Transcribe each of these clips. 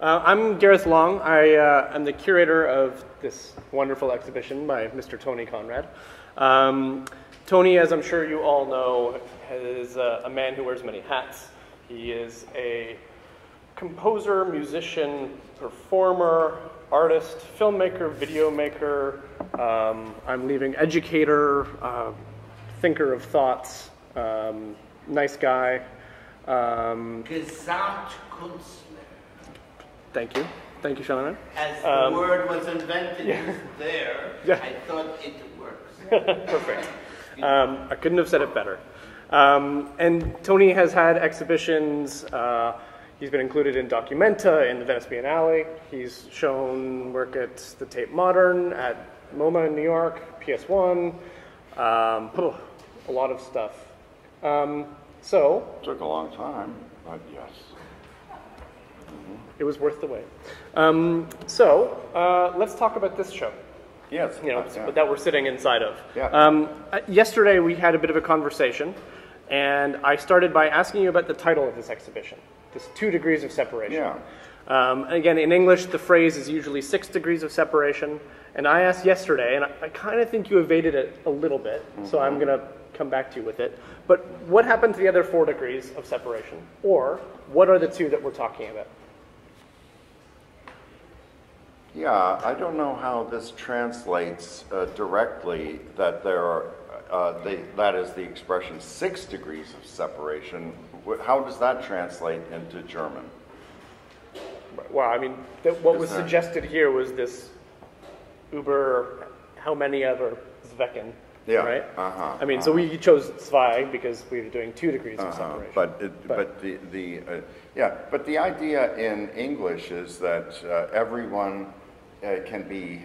I'm Gareth Long. I'm the curator of this wonderful exhibition by Mr. Tony Conrad. Tony, as I'm sure you all know, is a man who wears many hats. He is a composer, musician, performer, artist, filmmaker, video maker, educator, thinker of thoughts, nice guy. Gesamtkunstler. Thank you. Thank you, Charlemagne. As the word was invented, yeah. I thought it works. Perfect. I couldn't have said it better. And Tony has had exhibitions. He's been included in Documenta, in the Venice Biennale. He's shown work at the Tate Modern, at MoMA in New York, PS1, a lot of stuff. Took a long time, but yes. Mm-hmm. It was worth the wait. Let's talk about this show. Yes. You know, that we're sitting inside of. Yeah. Yesterday we had a bit of a conversation, and I started by asking you about the title of this exhibition. This 2 degrees of separation. Yeah. Again, in English, the phrase is usually 6 degrees of separation. And I asked yesterday, and I kind of think you evaded it a little bit, mm-hmm. so I'm going to come back to you with it. But what happened to the other 4 degrees of separation? Or what are the two that we're talking about? Yeah, I don't know how this translates directly, that there are, that is the expression 6 degrees of separation. How does that translate into German? Well, I mean, what was suggested here was this Uber, how many other Zwecken, yeah, right? Uh-huh, I mean, so we chose Zwei because we were doing 2 degrees of separation. But the idea in English is that everyone can be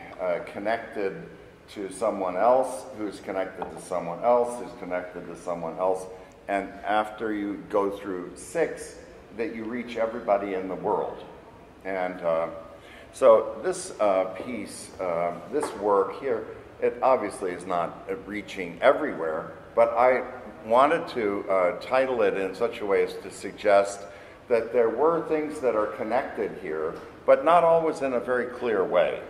connected to someone else, who's connected to someone else, who's connected to someone else. And after you go through 6, that you reach everybody in the world. And so this piece, this work here, it obviously is not reaching everywhere, but I wanted to title it in such a way as to suggest that there were things that are connected here, but not always in a very clear way.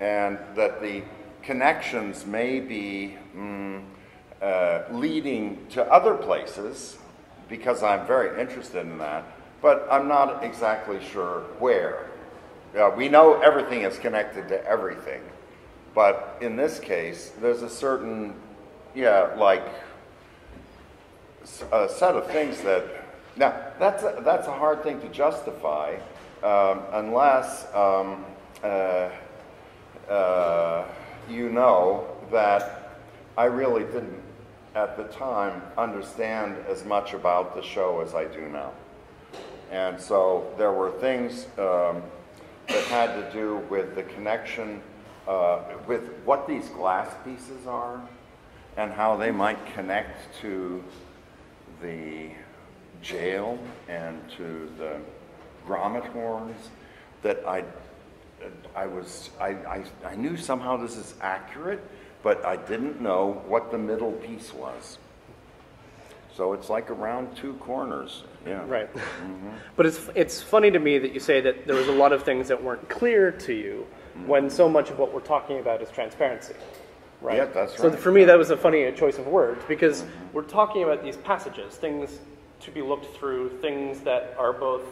And that the connections may be leading to other places, because I'm very interested in that, but I'm not exactly sure where. We know everything is connected to everything, but in this case, there's a certain, a set of things that, now, that's a hard thing to justify, unless you know that I really didn't, at the time, understand as much about the show as I do now. And so there were things that had to do with the connection with what these glass pieces are and how they might connect to the jail and to the grommet horns that I knew somehow this is accurate, but I didn't know what the middle piece was. So it's like around two corners. Yeah. Right. Mm-hmm. But it's funny to me that you say that there was a lot of things that weren't clear to you mm-hmm. when so much of what we're talking about is transparency. Right? Yeah, that's right. So for me that was a funny choice of words because mm-hmm. we're talking about these passages, things to be looked through, things that are both,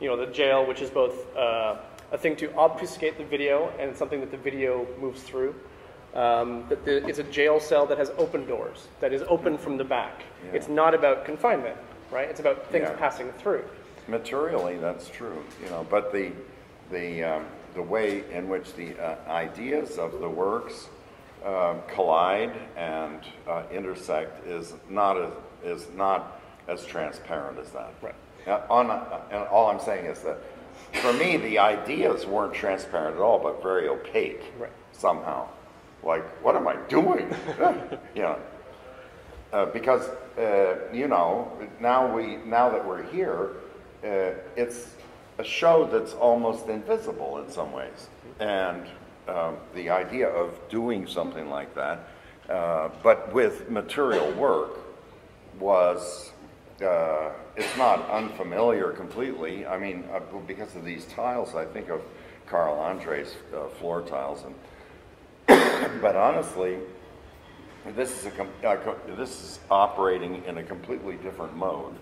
the jail, which is both a thing to obfuscate the video and something that the video moves through. It's a jail cell that has open doors, that is open from the back. Yeah. It's not about confinement, right? It's about things passing through. Materially, that's true, but the way in which the ideas of the works collide and intersect is not as transparent as that. Right. And all I'm saying is that for me, the ideas weren't transparent at all, but very opaque somehow. Like, what am I doing? Because now that we're here, it's a show that's almost invisible in some ways, and the idea of doing something like that, but with material work, was it's not unfamiliar completely. I mean, because of these tiles, I think of Carl Andre's floor tiles, and but honestly, this is this is operating in a completely different mode,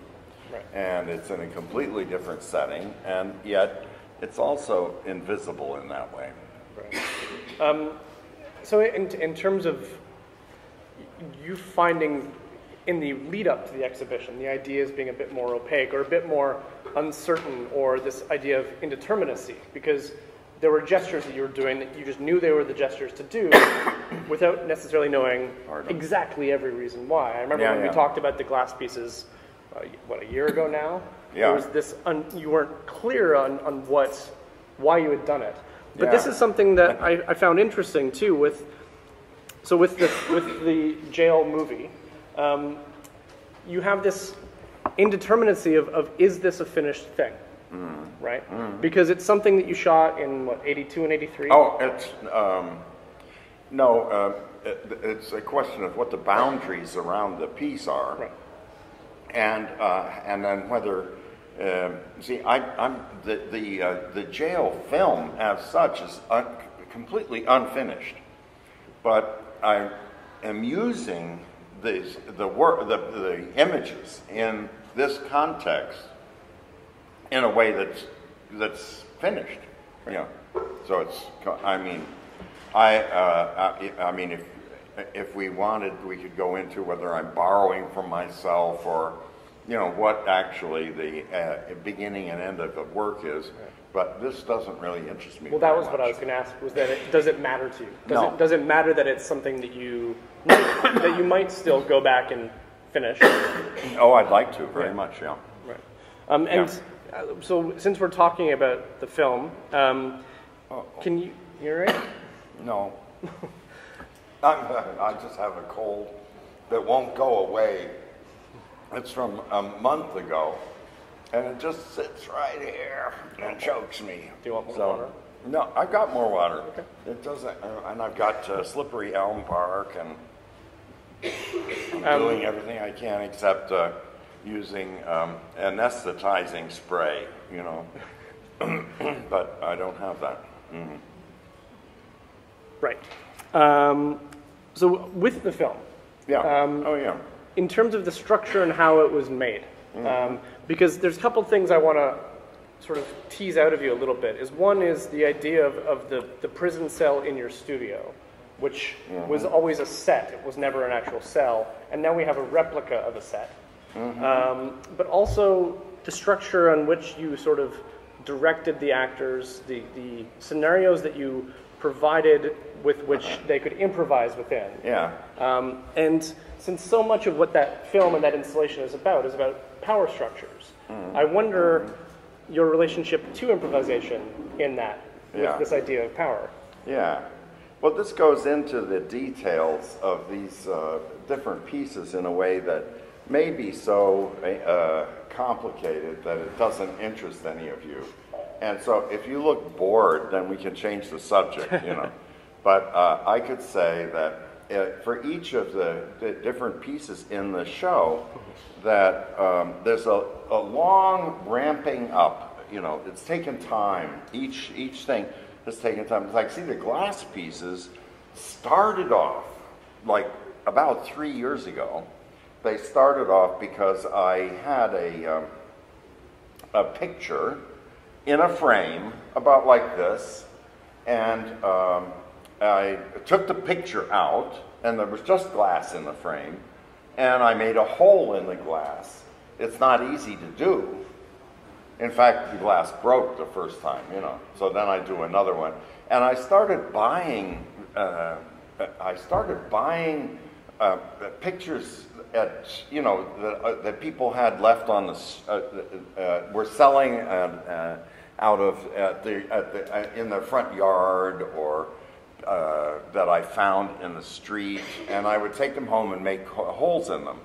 right. And it's in a completely different setting, and yet it's also invisible in that way. Right. So, in terms of you finding in the lead up to the exhibition, the ideas being a bit more opaque or a bit more uncertain, or this idea of indeterminacy, because there were gestures that you were doing that you just knew they were the gestures to do without necessarily knowing exactly every reason why. I remember when we talked about the glass pieces, what, a year ago now? Yeah. There was this, you weren't clear on why you had done it. But this is something that I found interesting too with, so with the jail movie, you have this indeterminacy of is this a finished thing? Mm. Right? Mm. Because it's something that you shot in, what, 82 and 83? Oh, it's, it's a question of what the boundaries around the piece are. Right. And then whether, the jail film as such is completely unfinished. But I am using the images in this context in a way that's finished, you know. So it's, I mean, if we wanted, we could go into whether I'm borrowing from myself or, you know, what actually the beginning and end of the work is. But this doesn't really interest me. Well, that was much. What I was going to ask. Was that does it matter to you? Does it matter that it's something that you that you might still go back and finish? Oh, I'd like to very much. Yeah. Right. So, since we're talking about the film, can you hear it? No. I just have a cold that won't go away. It's from a month ago, and it just sits right here and chokes me. Do you want more water? No, I've got more water. Okay. It doesn't, and I've got Slippery Elm Park, and I'm doing everything I can except using anesthetizing spray, you know, but I don't have that. Mm-hmm. Right. So with the film, in terms of the structure and how it was made, because there's a couple things I want to sort of tease out of you a little bit. One is the idea of the prison cell in your studio, which was always a set. It was never an actual cell, and now we have a replica of a set. Mm-hmm. But also the structure on which you sort of directed the actors, the scenarios that you provided with which they could improvise within. Yeah. And since so much of what that film and that installation is about power structures, I wonder your relationship to improvisation in that, with this idea of power. Yeah. Well, this goes into the details of these different pieces in a way that may be so complicated that it doesn't interest any of you. And so if you look bored, then we can change the subject, you know. But I could say that for each of the different pieces in the show, that there's a long ramping up, you know, it's taken time. Each thing has taken time. It's like, see, the glass pieces started off like about 3 years ago. They started off because I had a picture in a frame about like this, and I took the picture out, and there was just glass in the frame, and I made a hole in the glass. It's not easy to do. In fact, the glass broke the first time, you know, so then I do another one. And I started buying, pictures at, you know, that people had left on the, were selling out of, in the front yard, or that I found in the street, and I would take them home and make holes in them,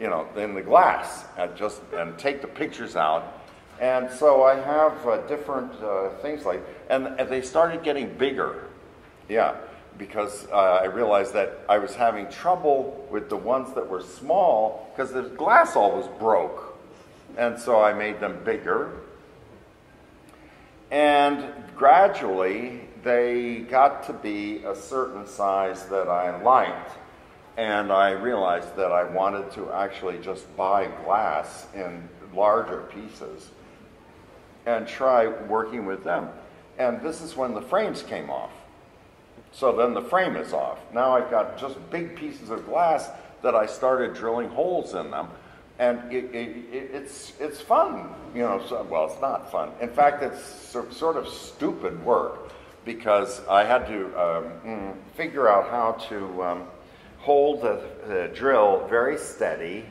you know, in the glass, and take the pictures out. And so I have different things like, and they started getting bigger, yeah. because I realized that I was having trouble with the ones that were small because the glass always broke. And so I made them bigger. And gradually, they got to be a certain size that I liked. And I realized that I wanted to actually just buy glass in larger pieces and try working with them. And this is when the frames came off. So then the frame is off. Now I've got just big pieces of glass that I started drilling holes in them. And it's fun, you know. So, well, it's not fun. In fact, it's sort of stupid work because I had to figure out how to hold the drill very steady.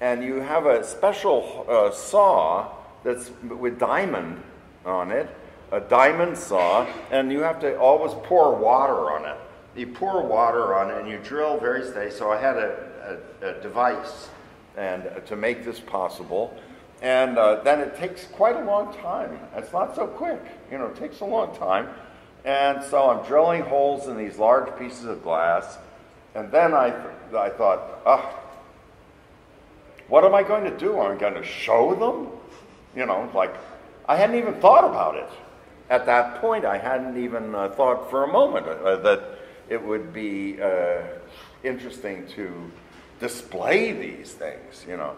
And you have a special saw that's with diamond on it, a diamond saw, and you have to always pour water on it. You pour water on it and you drill very steady. So I had a device and to make this possible. And then it takes quite a long time. It's not so quick, you know, it takes a long time. And so I'm drilling holes in these large pieces of glass. And then I thought, oh, what am I going to do? I'm going to show them? You know, like, I hadn't even thought about it. At that point, I hadn't even thought for a moment that it would be interesting to display these things, you know.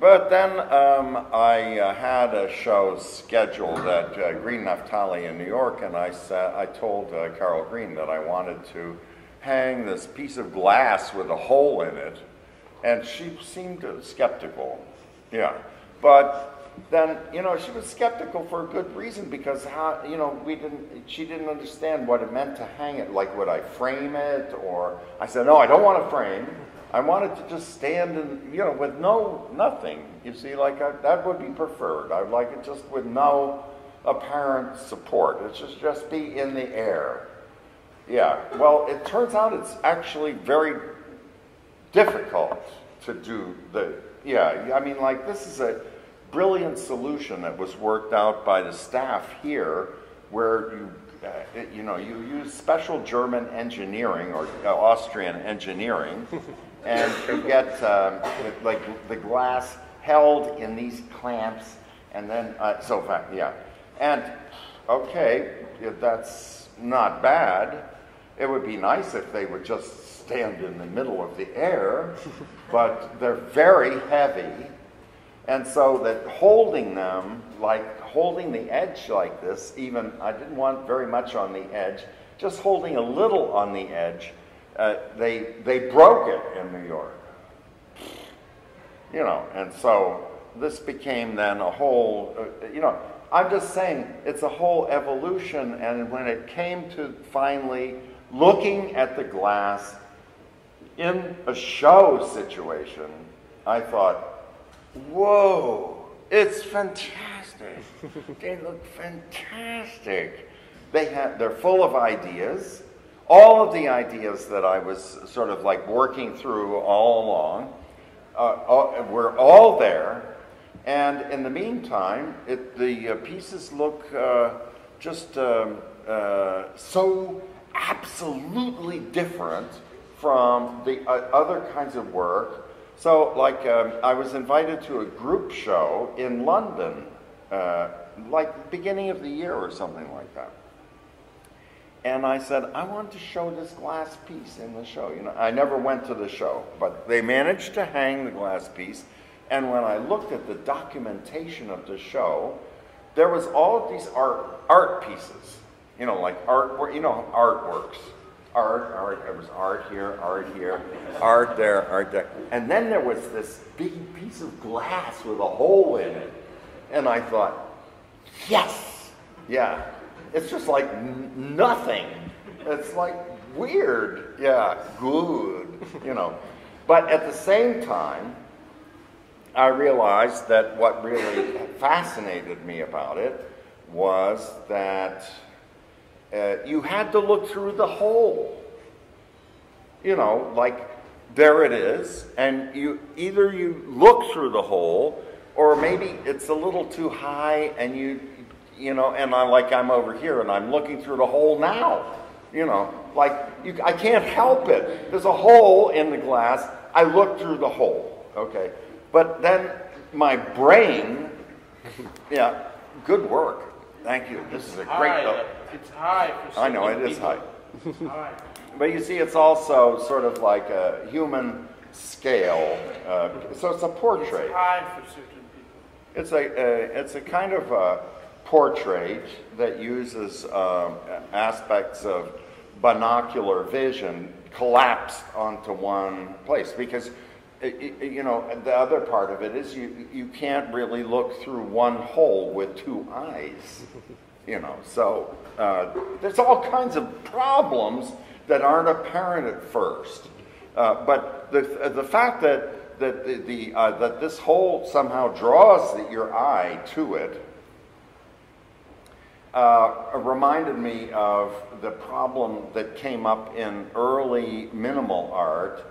But then I had a show scheduled at Green Naftali in New York, and I told Carol Green that I wanted to hang this piece of glass with a hole in it, and she seemed skeptical, yeah. But then, you know, she was skeptical for a good reason because how, you know, she didn't understand what it meant to hang it. Like, would I frame it? Or I said, no, I don't want to frame. I want it to just stand and, you know, with nothing. You see, like, that would be preferred. I'd like it just with no apparent support. It should just be in the air. Yeah, well, it turns out it's actually very difficult to do the, yeah, I mean, like, this is a brilliant solution that was worked out by the staff here, where you use special German engineering or Austrian engineering, and you get like the glass held in these clamps, and then okay, that's not bad. It would be nice if they would just stand in the middle of the air, but they're very heavy. And so that holding them, like holding the edge like this, even I didn't want very much on the edge, just holding a little on the edge, they broke it in New York. You know, and so this became then a whole, you know, I'm just saying it's a whole evolution. And when it came to finally looking at the glass in a show situation, I thought, whoa, it's fantastic. They look fantastic. They're full of ideas. All of the ideas that I was sort of like working through all along were all there. And in the meantime, the pieces look just so absolutely different from the other kinds of work. So, like, I was invited to a group show in London, like beginning of the year or something like that. And I said, I want to show this glass piece in the show. You know, I never went to the show, but they managed to hang the glass piece. And when I looked at the documentation of the show, there was all of these art pieces, you know, like artwork, you know, artworks. It was art here, art there. And then there was this big piece of glass with a hole in it. And I thought, yes, yeah. It's just like nothing. It's like weird, yeah, good, you know. But at the same time, I realized that what really fascinated me about it was that you had to look through the hole. You know, like, there it is, and either you look through the hole, or maybe it's a little too high, and you know, and I'm over here, and I'm looking through the hole now. you know, like, I can't help it. There's a hole in the glass. I look through the hole, okay? But then my brain, yeah, good work. Thank you. This is a great book. It's high for I know, it is high. It's high. But you see, it's also sort of like a human scale. So it's a portrait. It's high for certain people. It's a kind of a portrait that uses aspects of binocular vision collapsed onto one place, because you know, the other part of it is you can't really look through one hole with two eyes, you know. So there's all kinds of problems that aren't apparent at first, but the fact that this hole somehow draws your eye to it reminded me of the problem that came up in early minimal art.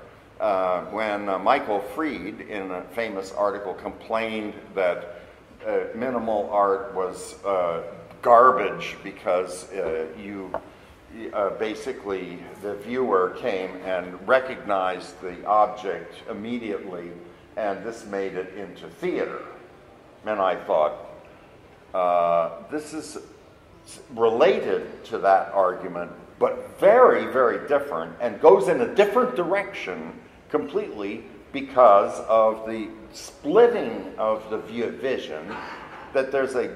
When Michael Fried, in a famous article, complained that minimal art was garbage because basically the viewer came and recognized the object immediately, and this made it into theater. And I thought, this is related to that argument, but very, very different, and goes in a different direction completely because of the splitting of the vision, that there's a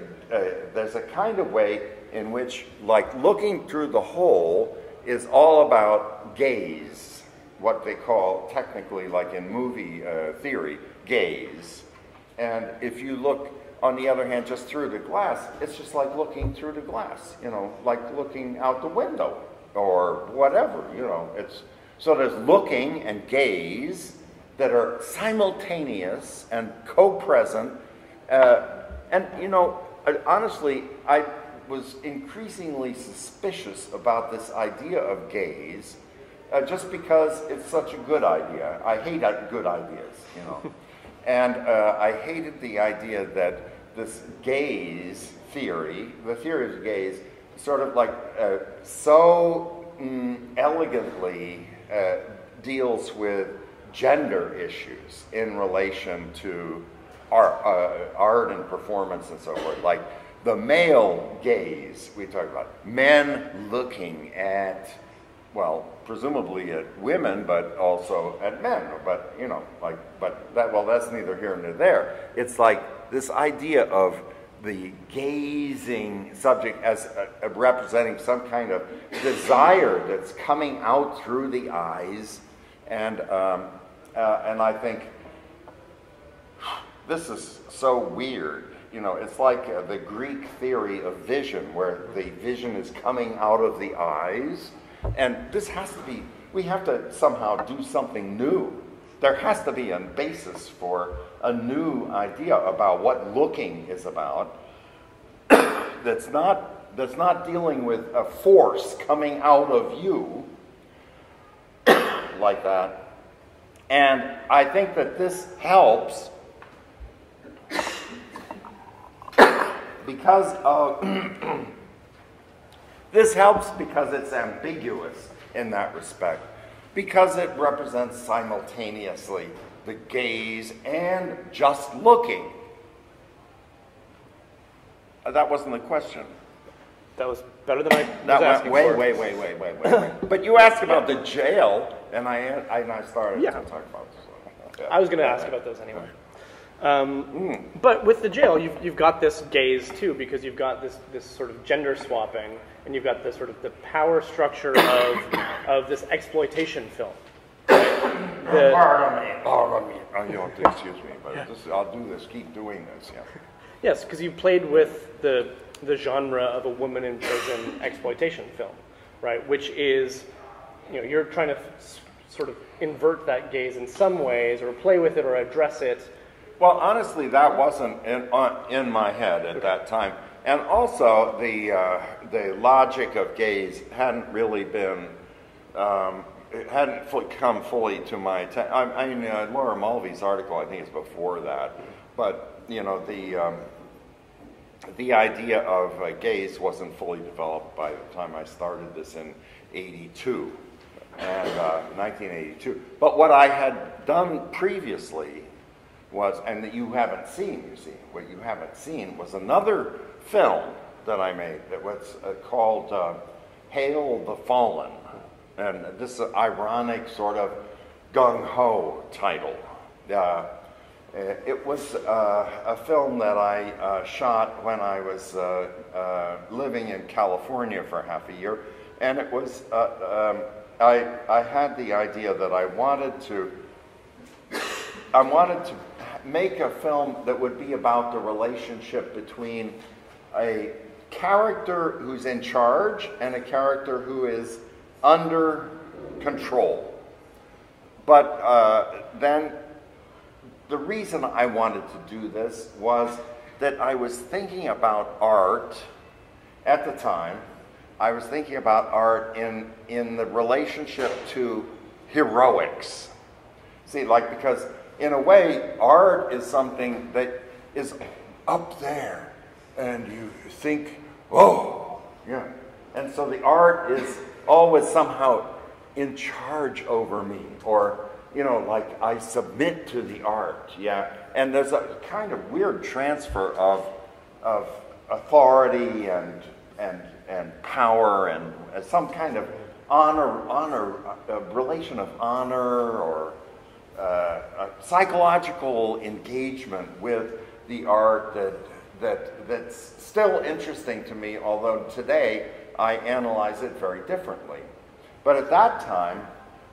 kind of way in which, like, looking through the hole is all about gaze, what they call technically, like in movie theory, gaze. And if you look, on the other hand, just through the glass, it's just like looking through the glass, you know, like looking out the window or whatever, you know. It's so there's looking and gaze that are simultaneous and co-present, and you know, honestly, I was increasingly suspicious about this idea of gaze, just because it's such a good idea. I hate good ideas, you know. And I hated the idea that this gaze theory, the theory of gaze, sort of like so elegantly deals with gender issues in relation to art and performance and so forth. Like the male gaze we talk about, men looking at, well, presumably at women, but also at men, but you know, like, but that, well, that's neither here nor there. It's like this idea of the gazing subject as representing some kind of desire that's coming out through the eyes, and I think this is so weird. You know, it's like the Greek theory of vision, where the vision is coming out of the eyes. And this has to be, we have to somehow do something new. There has to be a basis for a new idea about what looking is about that's not dealing with a force coming out of you like that. And I think that this helps because of... This helps because it's ambiguous in that respect, because it represents simultaneously the gaze and just looking. That wasn't the question. That was better than I was asking for. Way. But you asked about the jail, and I started to talk about this. Yeah. I was going to ask about those anyway. But with the jail, you've got this gaze too, because you've got this sort of gender swapping, and you've got this sort of the power structure of this exploitation film. Pardon me. Oh, you have to excuse me, but I'll do this. Keep doing this. Yeah. Yes, because you played with the genre of a woman in prison exploitation film, right? Which is, you know, you're trying to sort of invert that gaze in some ways, or play with it, or address it. Well, honestly, that wasn't in my head at that time, and also the logic of gaze hadn't really been it hadn't come fully to my attention. I mean, Laura Mulvey's article, I think, is before that, but you know, the idea of gaze wasn't fully developed by the time I started this in 1982. But what I had done previously was, and that you haven't seen, you see, what you haven't seen was another film that I made that was called Hail the Fallen. And this is an ironic sort of gung-ho title. It was a film that I shot when I was living in California for half a year. And it was, I had the idea that I wanted to make a film that would be about the relationship between a character who's in charge and a character who is under control. But then the reason I wanted to do this was that I was thinking about art at the time. I was thinking about art in the relationship to heroics. See, like, because in a way, art is something that is up there, and you think, oh, yeah. And so the art is always somehow in charge over me, or, you know, like I submit to the art, yeah. And there's a kind of weird transfer of authority and power and some kind of honor, a relation of honor or a psychological engagement with the art that's still interesting to me, although today I analyze it very differently. But at that time,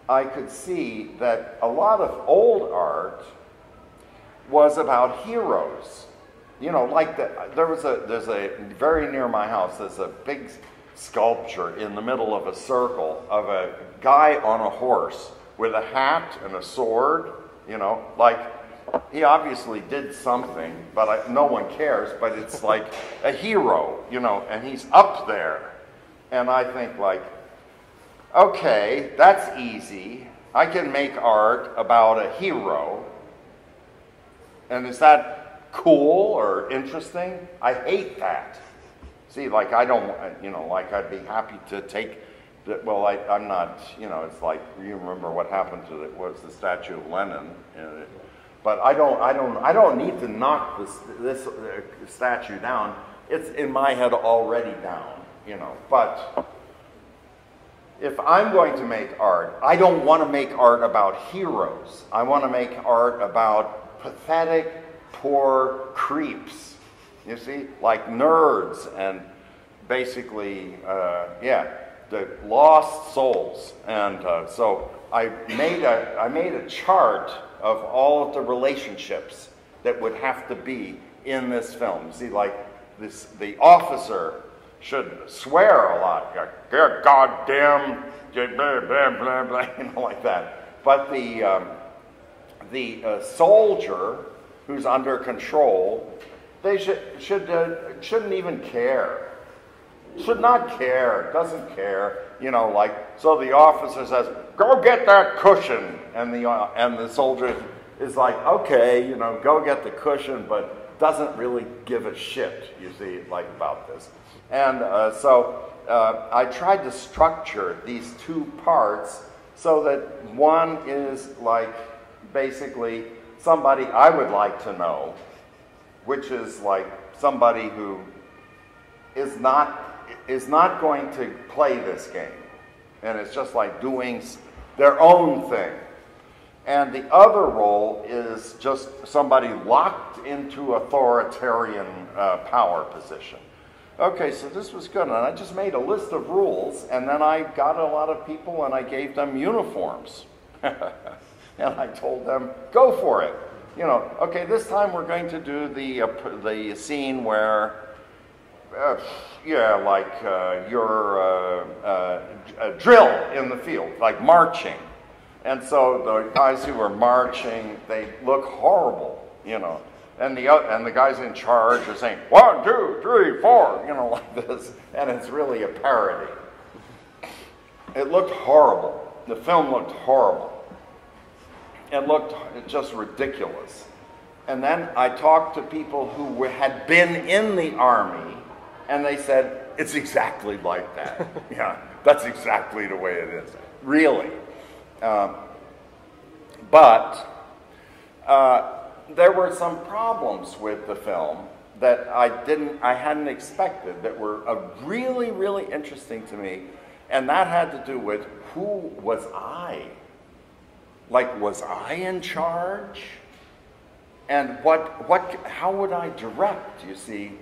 I could see that a lot of old art was about heroes. You know, like there's a very near my house, there's a big sculpture in the middle of a circle of a guy on a horse with a hat and a sword, you know, like he obviously did something, but no one cares, but it's like a hero, you know, and he's up there. And I think like, okay, that's easy. I can make art about a hero. And is that cool or interesting? I hate that. See, like I don't, you know, like I'd be happy to take, well, I'm not, you know, it's like, you remember what happened to the statue of Lenin, but I don't need to knock this statue down. It's in my head already down, you know, but if I'm going to make art, I don't want to make art about heroes. I want to make art about pathetic, poor creeps, you see, like nerds and basically, yeah, the lost souls. And so I made a chart of all of the relationships that would have to be in this film. See, like this, the officer should swear a lot, goddamn, blah blah blah blah, you know, like that. But the soldier who's under control, they shouldn't even care. Should not care, doesn't care, you know, like, so the officer says, go get that cushion, and the soldier is like, okay, you know, go get the cushion, but doesn't really give a shit, you see, like, about this. And so I tried to structure these two parts so that one is like, basically, somebody I would like to know, which is like somebody who is not going to play this game, and it's just like doing their own thing. And the other role is just somebody locked into authoritarian power position. Okay, so this was good, and I just made a list of rules, and then I got a lot of people and I gave them uniforms. And I told them, go for it. You know, okay, this time we're going to do the scene where, yeah, like you're a drill in the field, like marching. And so the guys who were marching, they look horrible, you know. And the guys in charge are saying, 1, 2, 3, 4, you know, like this. And it's really a parody. It looked horrible. The film looked horrible. It looked just ridiculous. And then I talked to people who had been in the army, and they said, it's exactly like that. Yeah, That's exactly the way it is, really. There were some problems with the film that I hadn't expected, that were really, really interesting to me, and that had to do with who was I? Like, was I in charge? And how would I direct, you see?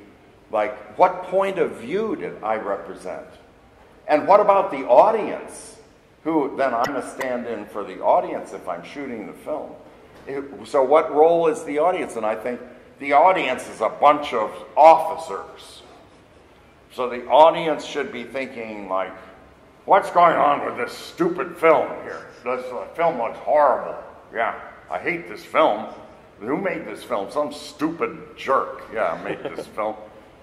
Like, what point of view did I represent? And what about the audience? Who, then I'm a stand-in for the audience if I'm shooting the film. So what role is the audience? And I think the audience is a bunch of officers. So the audience should be thinking, like, what's going on with this stupid film here? This film looks horrible. Yeah, I hate this film. Who made this film? Some stupid jerk. Yeah, made this film.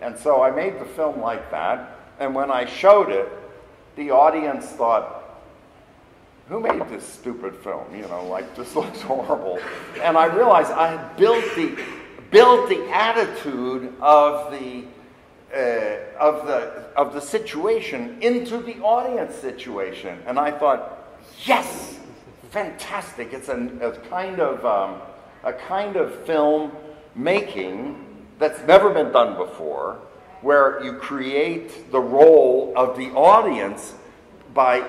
And so I made the film like that. And when I showed it, the audience thought, who made this stupid film? You know, like, this looks horrible. And I realized I had built the attitude of the situation into the audience situation. And I thought, yes, fantastic. It's a kind of film making that's never been done before, where you create the role of the audience by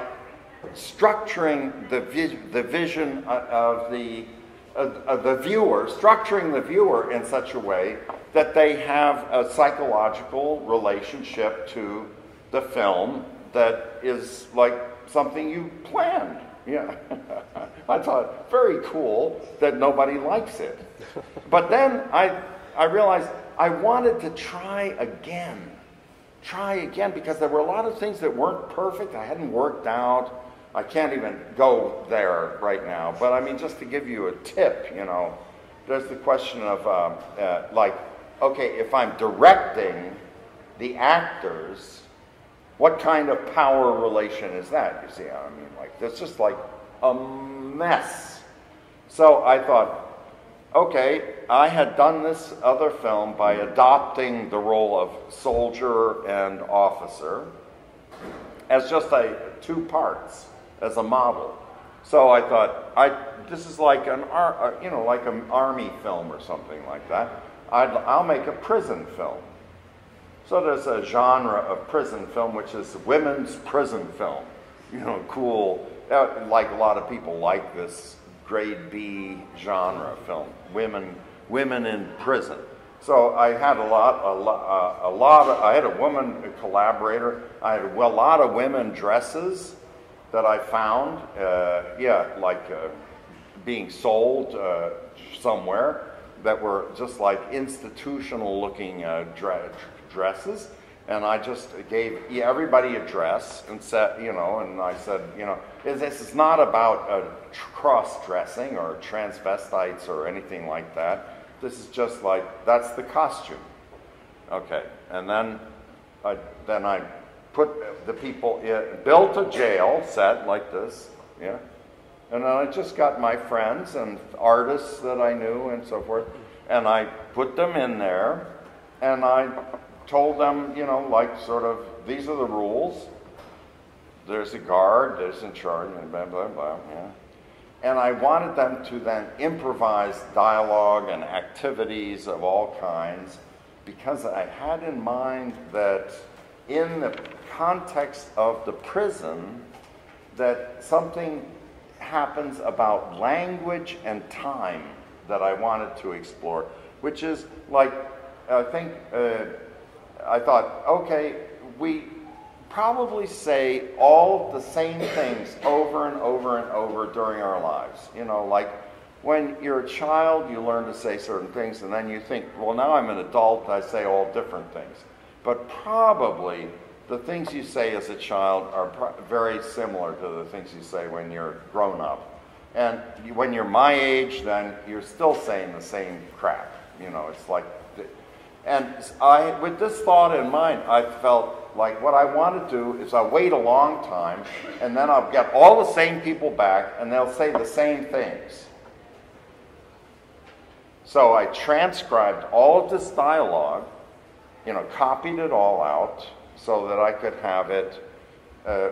structuring the vision of the viewer, structuring the viewer in such a way that they have a psychological relationship to the film that is like something you planned. Yeah, I thought, very cool that nobody likes it. But then I realized I wanted to try again, because there were a lot of things that weren't perfect. I hadn't worked out. I can't even go there right now. But I mean, just to give you a tip, you know, there's the question of like, okay, if I'm directing the actors, what kind of power relation is that? You see what I mean? Like, that's just like a mess. So I thought, okay, I had done this other film by adopting the role of soldier and officer as just two parts, as a model. So I thought, this is like an army film or something like that. I'll make a prison film. So there's a genre of prison film, which is women's prison film. You know, cool, like a lot of people like this grade B genre film, women in prison. So I had I had a woman collaborator. I had a lot of women dresses that I found, being sold somewhere, that were just like institutional looking dresses. And I just gave everybody a dress and said, you know, and I said, you know, this is not about cross-dressing or transvestites or anything like that. This is just like, that's the costume. Okay, and then I put the people in, built a jail set like this, yeah. And then I just got my friends and artists that I knew and so forth, and I put them in there, and I told them, you know, like, sort of, these are the rules. There's a guard, there's in charge, and blah, blah, blah, yeah. And I wanted them to then improvise dialogue and activities of all kinds, because I had in mind that in the context of the prison, that something happens about language and time that I wanted to explore, which is, like, I thought, okay, we probably say all the same things over and over and over during our lives. You know, like, when you're a child, you learn to say certain things, and then you think, well, now I'm an adult, I say all different things. But probably the things you say as a child are very similar to the things you say when you're grown up. And when you're my age, then you're still saying the same crap. You know, it's like... And I, with this thought in mind, I felt like what I want to do is I wait a long time, and then I'll get all the same people back, and they'll say the same things. So I transcribed all of this dialogue, you know, copied it all out so that I could have it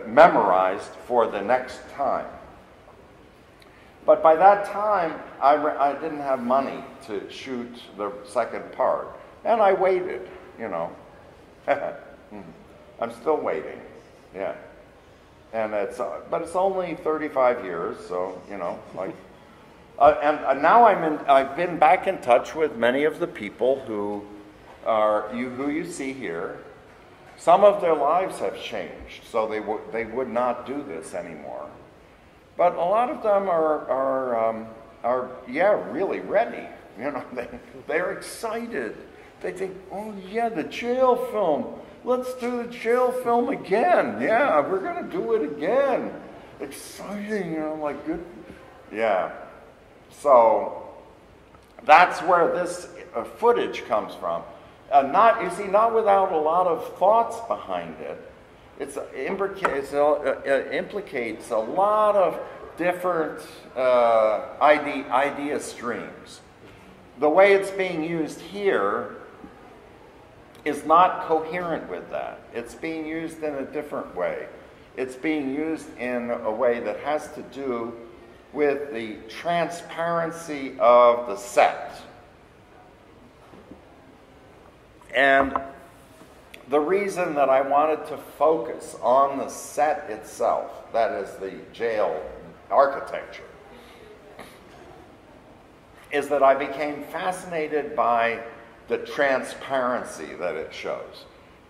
memorized for the next time. But by that time, I didn't have money to shoot the second part. And I waited, you know. I'm still waiting, yeah. And it's, but it's only 35 years, so, you know, like, and now I've been back in touch with many of the people who you see here. Some of their lives have changed, so they would not do this anymore. But a lot of them are really ready. You know, they're excited. They think, oh yeah, the jail film. Let's do the jail film again. Yeah, we're gonna do it again. Exciting, you know, like good. Yeah. So that's where this footage comes from. Not without a lot of thoughts behind it. It implicates a lot of different idea streams. The way it's being used here is not coherent with that. It's being used in a different way. It's being used in a way that has to do with the transparency of the set. And the reason that I wanted to focus on the set itself, that is the jail architecture, is that I became fascinated by the transparency that it shows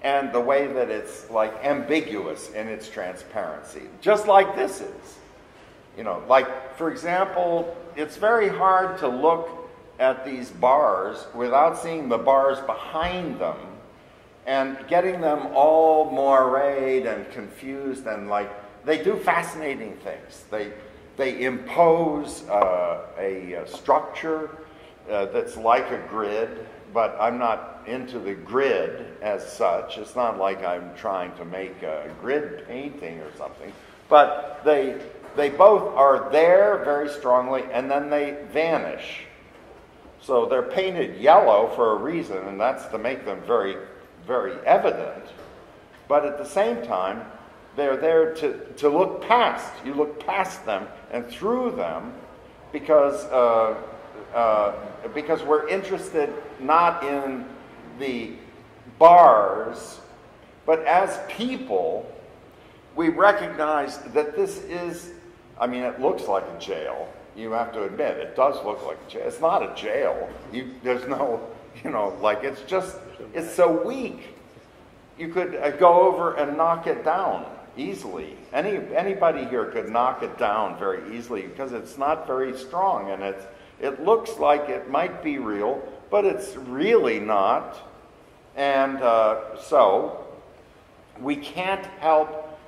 and the way that it's like ambiguous in its transparency, just like this is. You know, like, for example, it's very hard to look at these bars without seeing the bars behind them and getting them all moiré and confused, and like, they do fascinating things. They impose a structure that's like a grid, but I'm not into the grid as such. It's not like I'm trying to make a grid painting or something, but they both are there very strongly, and then they vanish. So they're painted yellow for a reason, and that's to make them very, very evident. But at the same time, they're there to look past. You look past them and through them, because we're interested not in the bars, but as people, we recognize that this is, I mean, it looks like a jail. You have to admit, it does look like a jail. It's not a jail. There's no, you know, like, it's just, it's so weak. You could go over and knock it down easily. Anybody here could knock it down very easily because it's not very strong, and it looks like it might be real, but it's really not. And so we can't help,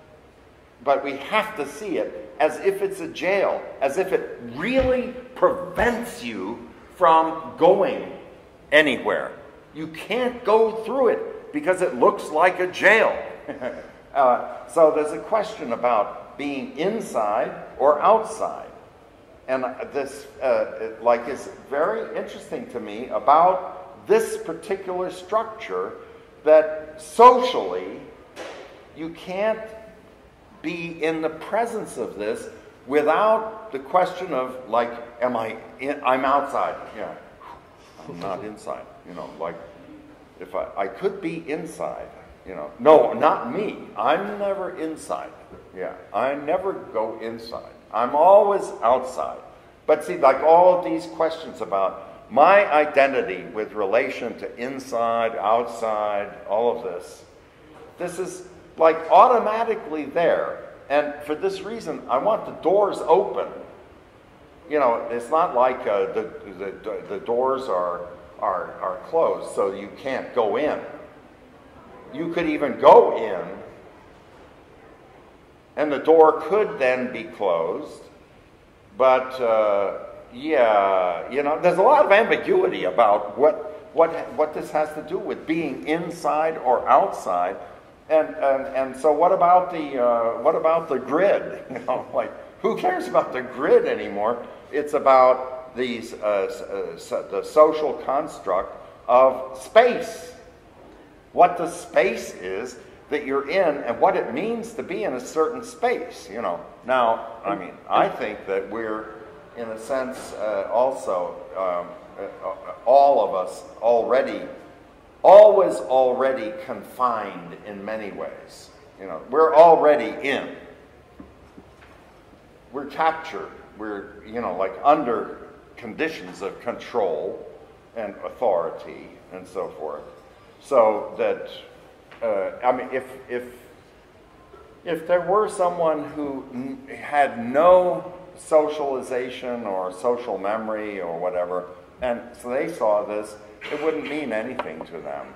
but we have to see it as if it's a jail, as if it really prevents you from going anywhere. You can't go through it because it looks like a jail. So there's a question about being inside or outside. And this is very interesting to me about this particular structure, that socially you can't be in the presence of this without the question of, like, am I in, I'm outside, yeah, I'm not inside, you know, like, if I could be inside, you know, no, not me, I'm never inside, yeah, I never go inside, I'm always outside. But see, like, all of these questions about my identity with relation to inside, outside, all of this, this is like automatically there. And for this reason, I want the doors open. You know, it's not like the doors are closed, so you can't go in. You could even go in, and the door could then be closed. But yeah, you know, there's a lot of ambiguity about what this has to do with being inside or outside. And so what about the grid? You know, like, who cares about the grid anymore? It's about these the social construct of space. What the space is that you're in and what it means to be in a certain space, you know. Now, I mean, I think that we're, in a sense, also, all of us already, always already confined in many ways. You know, we're already in. We're captured. We're, you know, like under conditions of control and authority and so forth. So that, I mean, if there were someone who had no socialization or social memory or whatever, and so they saw this, it wouldn't mean anything to them.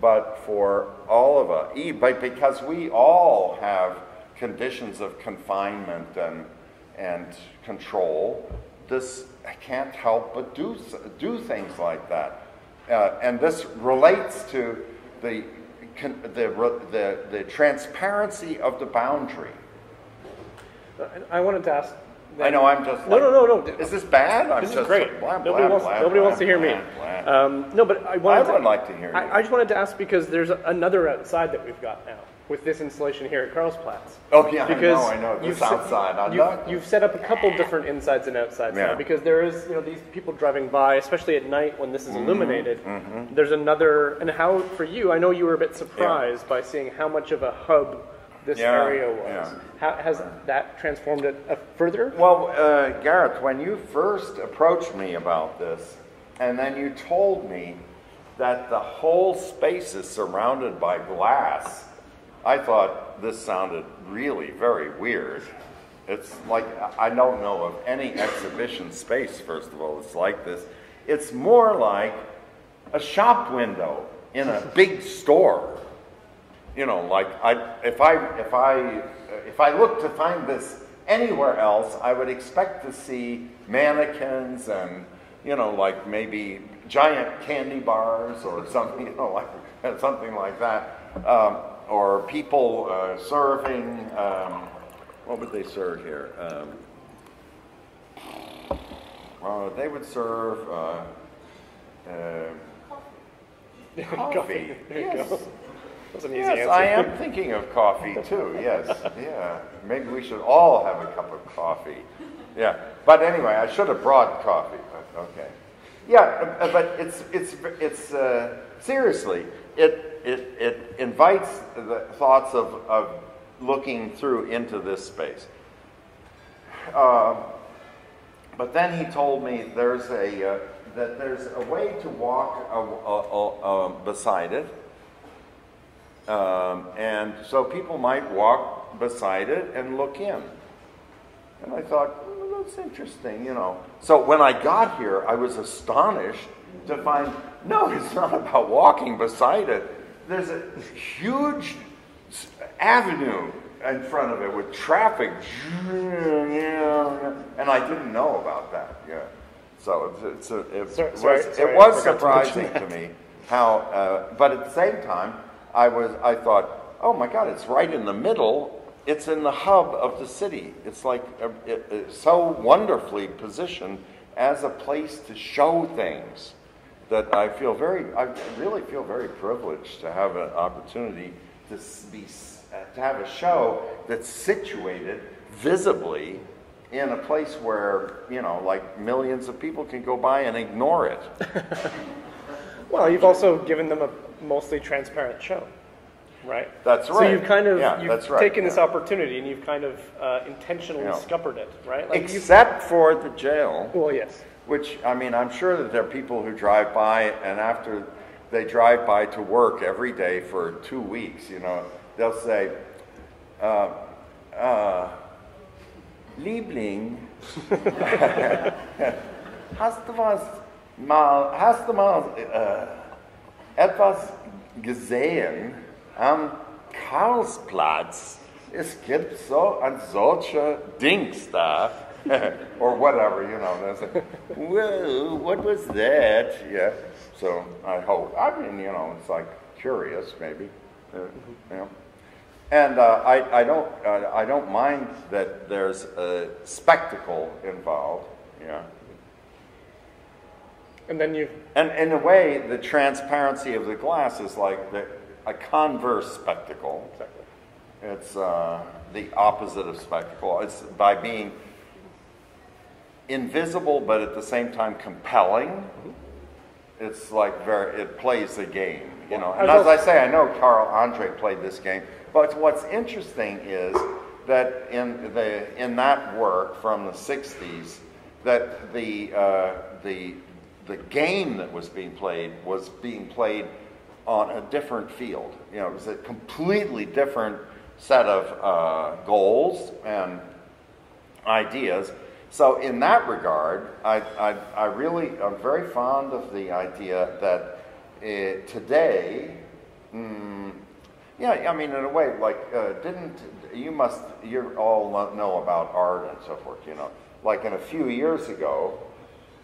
But for all of us, but because we all have conditions of confinement and control, this can't help but do things like that. And this relates to the transparency of the boundary. I wanted to ask. I know, I'm just. No, like, no. Is this bad? I'm this just is great. Like, blah, nobody blah, wants, blah, nobody blah, wants to hear blah, me. Blah. No, but I just wanted to ask because there's another outside that we've got now with this installation here at Karlsplatz. Oh yeah, because I know. This outside. You've set up a couple different insides and outsides now, because there is, you know, these people driving by, especially at night when this is illuminated. Mm-hmm. There's another, and how for you? I know you were a bit surprised by seeing how much of a hub this area was. Yeah. How has that transformed it further? Well, Gareth, when you first approached me about this, and then you told me that the whole space is surrounded by glass, I thought this sounded really very weird. It's like, I don't know of any exhibition space, first of all, it's like this. It's more like a shop window in a big store. You know, like if I looked to find this anywhere else, I would expect to see mannequins and, you know, like maybe giant candy bars or something, you know, like something like that, or people serving. What would they serve here? They would serve coffee. Yes. That's an easy answer. I am thinking of coffee too, yes. Yeah. Maybe we should all have a cup of coffee. Yeah. But anyway, I should have brought coffee, but okay. Yeah, but it's seriously, it invites the thoughts of looking through into this space. But then he told me there's a that there's a way to walk beside it. And so people might walk beside it and look in. And I thought, oh, that's interesting, you know. So when I got here, I was astonished to find, no, it's not about walking beside it. There's a huge avenue in front of it with traffic. And I didn't know about that. Yeah. So it was surprising to me how, but at the same time, I thought, oh my God, it's right in the middle. It's in the hub of the city. It's like it's so wonderfully positioned as a place to show things that I really feel very privileged to have an opportunity to have a show that's situated visibly in a place where, you know, like millions of people can go by and ignore it. Well, you've also given them a mostly transparent show, right? That's right. So you've kind of taken this opportunity and you've kind of intentionally scuppered it, right? Like except for the jail. Well, yes. Which, I mean, I'm sure that there are people who drive by and after they drive by to work every day for 2 weeks, you know, they'll say, Liebling, hast du mal etwas gesehen am Karlsplatz? Es gibt so ein solcher Dings da. Or whatever, you know. There's a, whoa, what was that? Yeah. So I hope. I mean, you know, it's like curious, maybe. Yeah. And I don't mind that there's a spectacle involved. Yeah. And in a way, the transparency of the glass is like a converse spectacle. Exactly. It's the opposite of spectacle. It's by being invisible, but at the same time compelling. Mm-hmm. It's like it plays a game, you know. And as I say, I know Carl Andre played this game, but what's interesting is that in that work from the 60s, that the game that was being played on a different field. You know, it was a completely different set of goals and ideas. So in that regard, I really am very fond of the idea that today, yeah, I mean, in a way, like, you all know about art and so forth, you know. Like in a few years ago,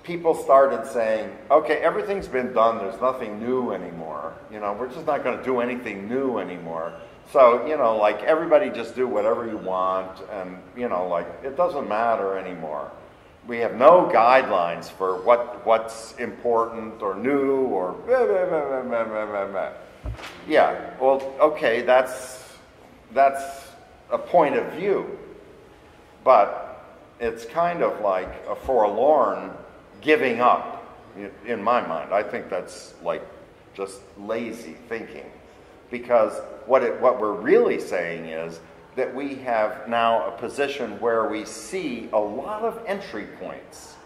people started saying, okay, everything's been done, there's nothing new anymore. You know, we're just not gonna do anything new anymore. So, you know, like everybody just do whatever you want and, you know, like it doesn't matter anymore. We have no guidelines for what's important or new or blah, blah, blah, blah, blah, blah, blah. Yeah, well, okay, that's a point of view, but it's kind of like a forlorn giving up, in my mind. I think that's like just lazy thinking, because what we're really saying is that we have now a position where we see a lot of entry points,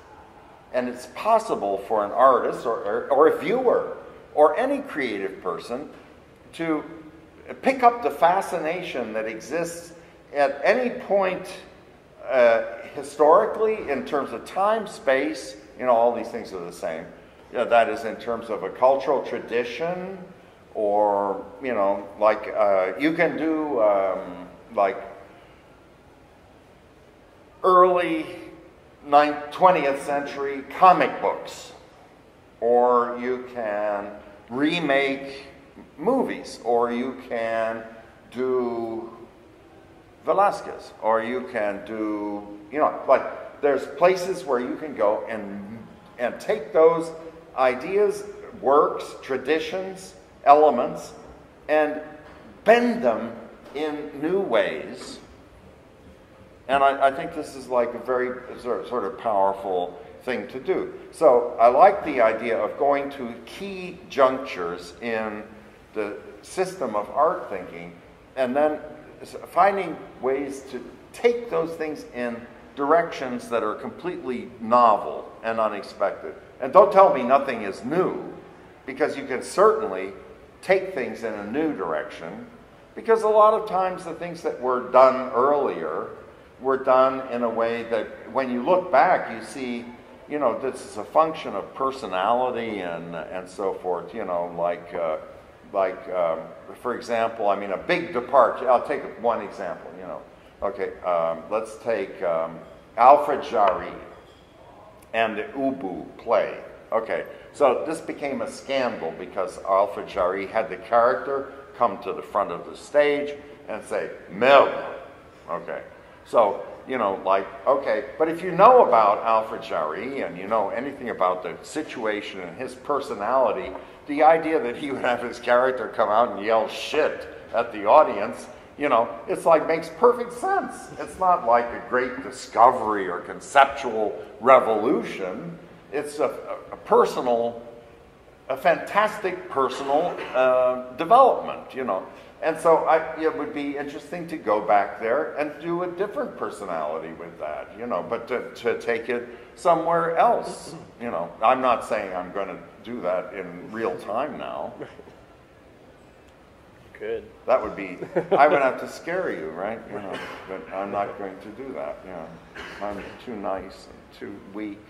and it's possible for an artist or a viewer or any creative person to pick up the fascination that exists at any point historically in terms of time, space, you know, all these things are the same. You know, that is in terms of a cultural tradition, or, you know, like you can do like early 20th century comic books, or you can remake movies, or you can do Velázquez, or you can do, you know, like there's places where you can go and take those ideas, works, traditions, elements, and bend them in new ways. And I think this is like a very sort of powerful thing to do. So I like the idea of going to key junctures in the system of art thinking and then finding ways to take those things in directions that are completely novel and unexpected. And don't tell me nothing is new, because you can certainly take things in a new direction, because a lot of times the things that were done earlier were done in a way that when you look back you see, you know, this is a function of personality and so forth, you know, for example, I mean, a big departure, I'll take one example, you know, okay, let's take Alfred Jarry and the Ubu play. Okay, so this became a scandal because Alfred Jarry had the character come to the front of the stage and say, "Merde." Okay, so, you know, like, okay, but if you know about Alfred Jarry and you know anything about the situation and his personality, the idea that he would have his character come out and yell shit at the audience, you know, it's like makes perfect sense. It's not like a great discovery or conceptual revolution. It's a personal, a fantastic personal development, you know. And so it would be interesting to go back there and do a different personality with that, you know, but to take it somewhere else, you know. I'm not saying I'm going to do that in real time now. Good. That would be, I would have to scare you, right? You know, but I'm not going to do that, you know. I'm too nice and too weak.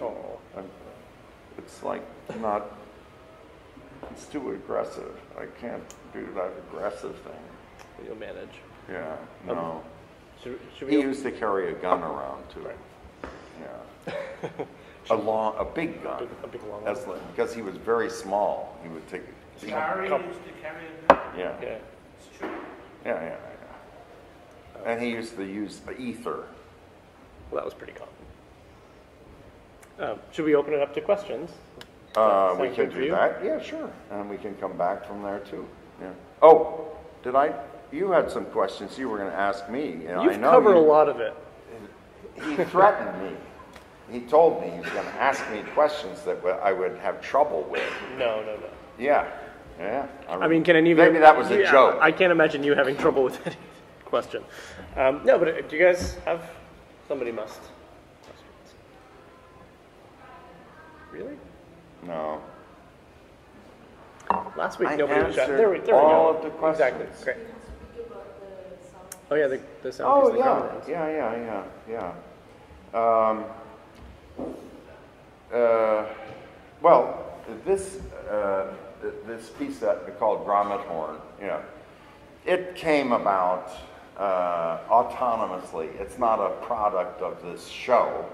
Oh, it's like not, it's too aggressive. I can't do that aggressive thing. You'll manage. Yeah, no. He used to carry a gun around too. Right. Yeah. A big gun. A big long one. Because he was very small. He would take it. Jarry used to carry a gun? Yeah. Yeah. It's true. Yeah, yeah, yeah. And he used to use the ether. Well, that was pretty common. Should we open it up to questions? We can do that. Yeah, sure. And we can come back from there, too. Yeah. Oh, did I? You had some questions you were going to ask me. You know, I know covered a lot of it. He threatened me. He told me he was going to ask me questions that I would have trouble with. No, no, no. Yeah, yeah. I mean, can any of you... Maybe that was a joke. I can't imagine you having trouble with any question. No, but do you guys have... Somebody must. Questions. Really? No. Last week, nobody was shot. There we go. All of the questions. Exactly. Great. Oh, yeah, the sound. Oh, yeah. Well, this piece that called Grammathorn, you know, it came about autonomously. It's not a product of this show.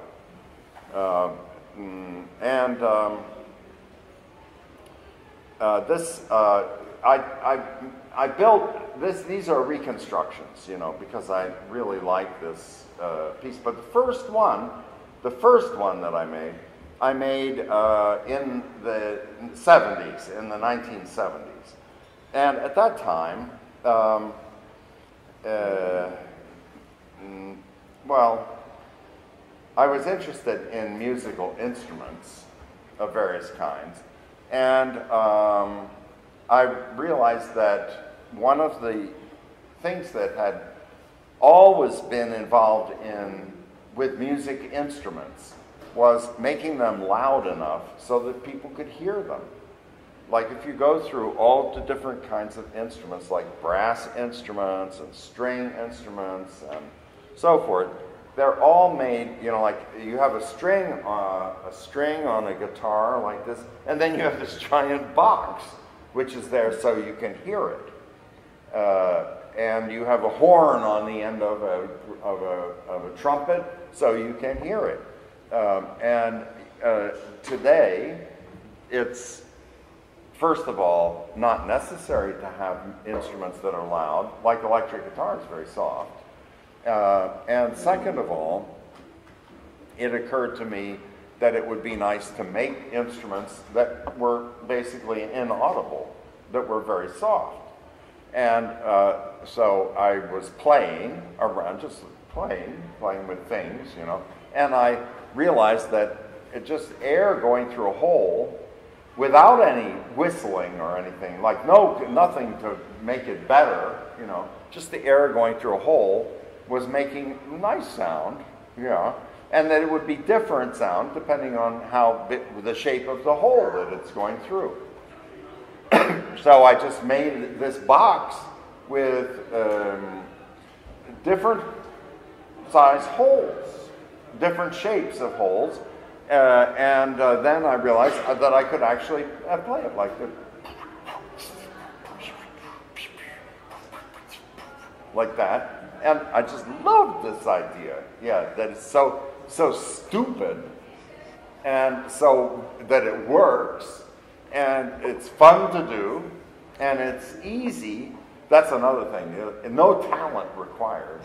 I built this. These are reconstructions, you know, because I really like this piece. But the first one that I made in the 70s, in the 1970s. And at that time, well, I was interested in musical instruments of various kinds. And I realized that one of the things that had always been involved with music instruments was making them loud enough so that people could hear them. Like if you go through all the different kinds of instruments, like brass instruments and string instruments and so forth, they're all made, you know, like you have a string on a guitar like this, and then you have this giant box, which is there so you can hear it. And you have a horn on the end of a trumpet, so you can hear it. Today, it's, first of all, not necessary to have instruments that are loud, like electric guitar is very soft. And second of all, it occurred to me that it would be nice to make instruments that were basically inaudible, that were very soft. And so I was playing around, just playing with things, you know, and I realized that it just air going through a hole without any whistling or anything, like nothing to make it better, you know, just the air going through a hole was making nice sound, yeah, you know, and that it would be different sound depending on how the shape of the hole that it's going through. So I just made this box with different size holes, different shapes of holes, then I realized that I could actually play it like this. Like that, and I just loved this idea, yeah, that it's so stupid, and so that it works, and it's fun to do, and it's easy. That's another thing, no talent required,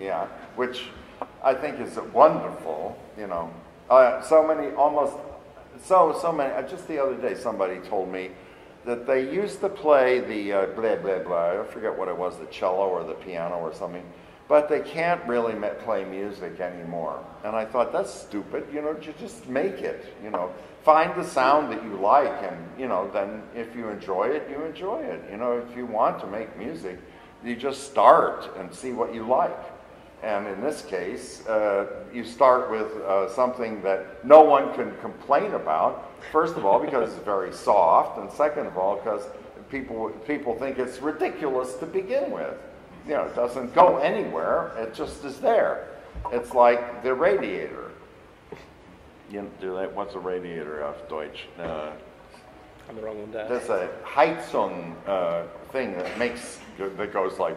yeah, which I think is wonderful, you know. So many, just the other day somebody told me that they used to play the blah, blah, blah, I forget what it was, the cello or the piano or something, but they can't really play music anymore. And I thought, that's stupid, you know, just make it, you know. Find the sound that you like and, you know, then if you enjoy it, you enjoy it. You know, if you want to make music, you just start and see what you like. And in this case, you start with something that no one can complain about, first of all, because it's very soft, and second of all, because people think it's ridiculous to begin with. You know, it doesn't go anywhere, it just is there. It's like the radiator. You do that, what's a radiator auf Deutsch? I'm the wrong one to ask. There's a Heizung thing that goes like,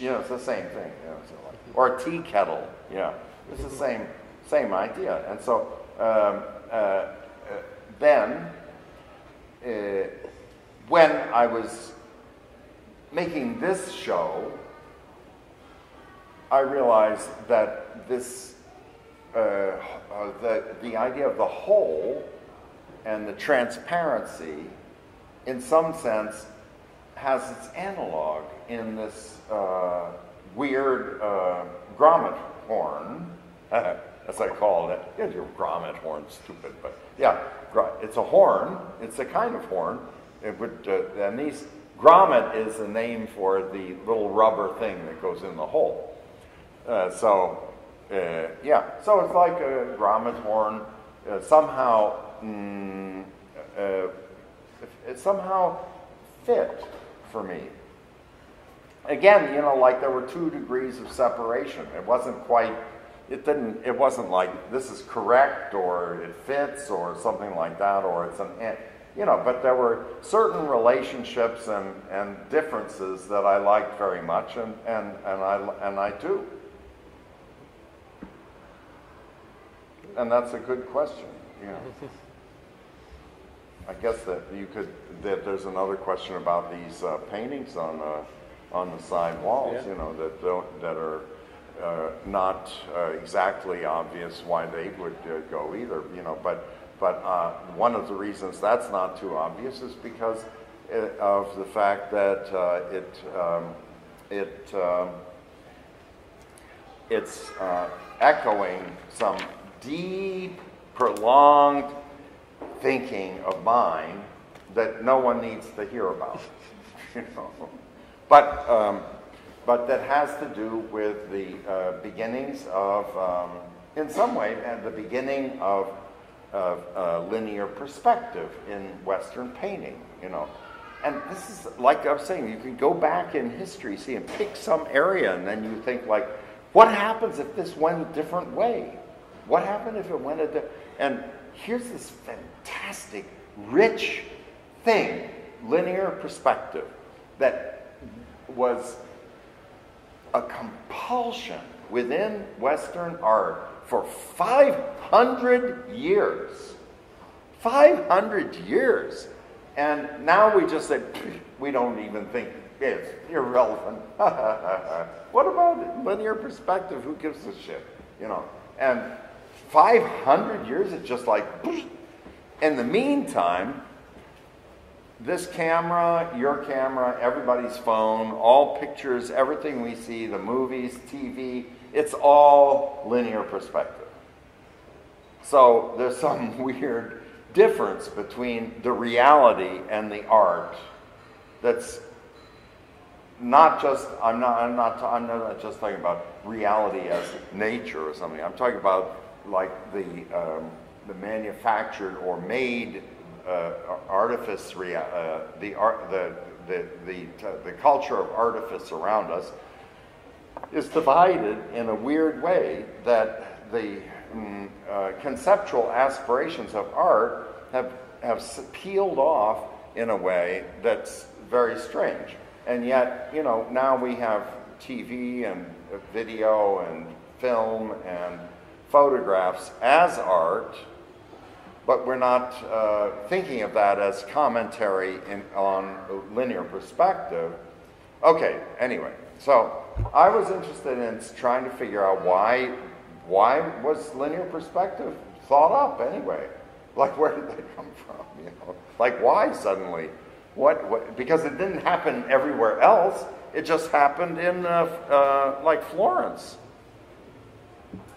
you know, it's the same thing, you know, so like, or a tea kettle, you know, it's the same idea. And so then when I was making this show, I realized that this, the idea of the whole and the transparency in some sense, has its analog in this weird grommet horn, as I called it. Yeah, your grommet horn, stupid, but yeah, it's a horn. It's a kind of horn. It would, and these grommet is the name for the little rubber thing that goes in the hole. Yeah, so it's like a grommet horn. Somehow, it somehow fit for me. Again, you know, like there were 2 degrees of separation. It wasn't quite. It wasn't like this is correct or it fits or something like that or it's an. You know, but there were certain relationships and differences that I liked very much, and I do. And that's a good question. Yeah. I guess that you could. That there's another question about these paintings on the side walls. Yeah. You know, that don't, that are not exactly obvious why they would go either. You know, but one of the reasons that's not too obvious is because of the fact that it's echoing some deep, prolonged thinking of mine that no one needs to hear about, you know. But that has to do with the beginnings of, in some way, at the beginning of linear perspective in Western painting, you know. And this is, like I was saying, you can go back in history, see, and pick some area, and then you think, like, what happens if this went a different way? What happened if it went a different way? And here's this fantastic, rich thing, linear perspective, that was a compulsion within Western art for 500 years. 500 years. And now we just say, we don't even think it's irrelevant. What about it? Linear perspective? Who gives a shit? You know, and 500 years, it's just like, in the meantime, this camera, your camera, everybody's phone, all pictures, everything we see, the movies, TV, it's all linear perspective. So there's some weird difference between the reality and the art that's not just, I'm not just talking about reality as nature or something. I'm talking about like the manufactured or made artifice, the culture of artifice around us is divided in a weird way that the conceptual aspirations of art have peeled off in a way that's very strange. And yet, you know, now we have TV and video and film and photographs as art, but we're not thinking of that as commentary on linear perspective. Okay, anyway, so I was interested in trying to figure out why was linear perspective thought up anyway? Like, where did they come from, you know? Like, why suddenly? What, because it didn't happen everywhere else. It just happened in, like, Florence.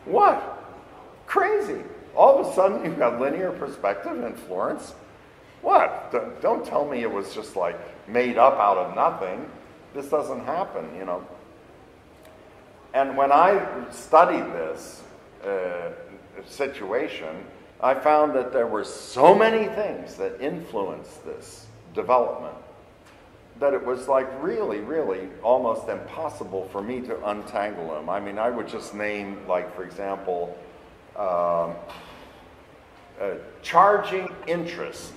What? Crazy. All of a sudden, you've got linear perspective in Florence. What? Don't tell me it was just, like, made up out of nothing. This doesn't happen, you know. And when I studied this situation, I found that there were so many things that influenced this development that it was like really, really almost impossible for me to untangle them. I mean, I would just name, like, for example, charging interest.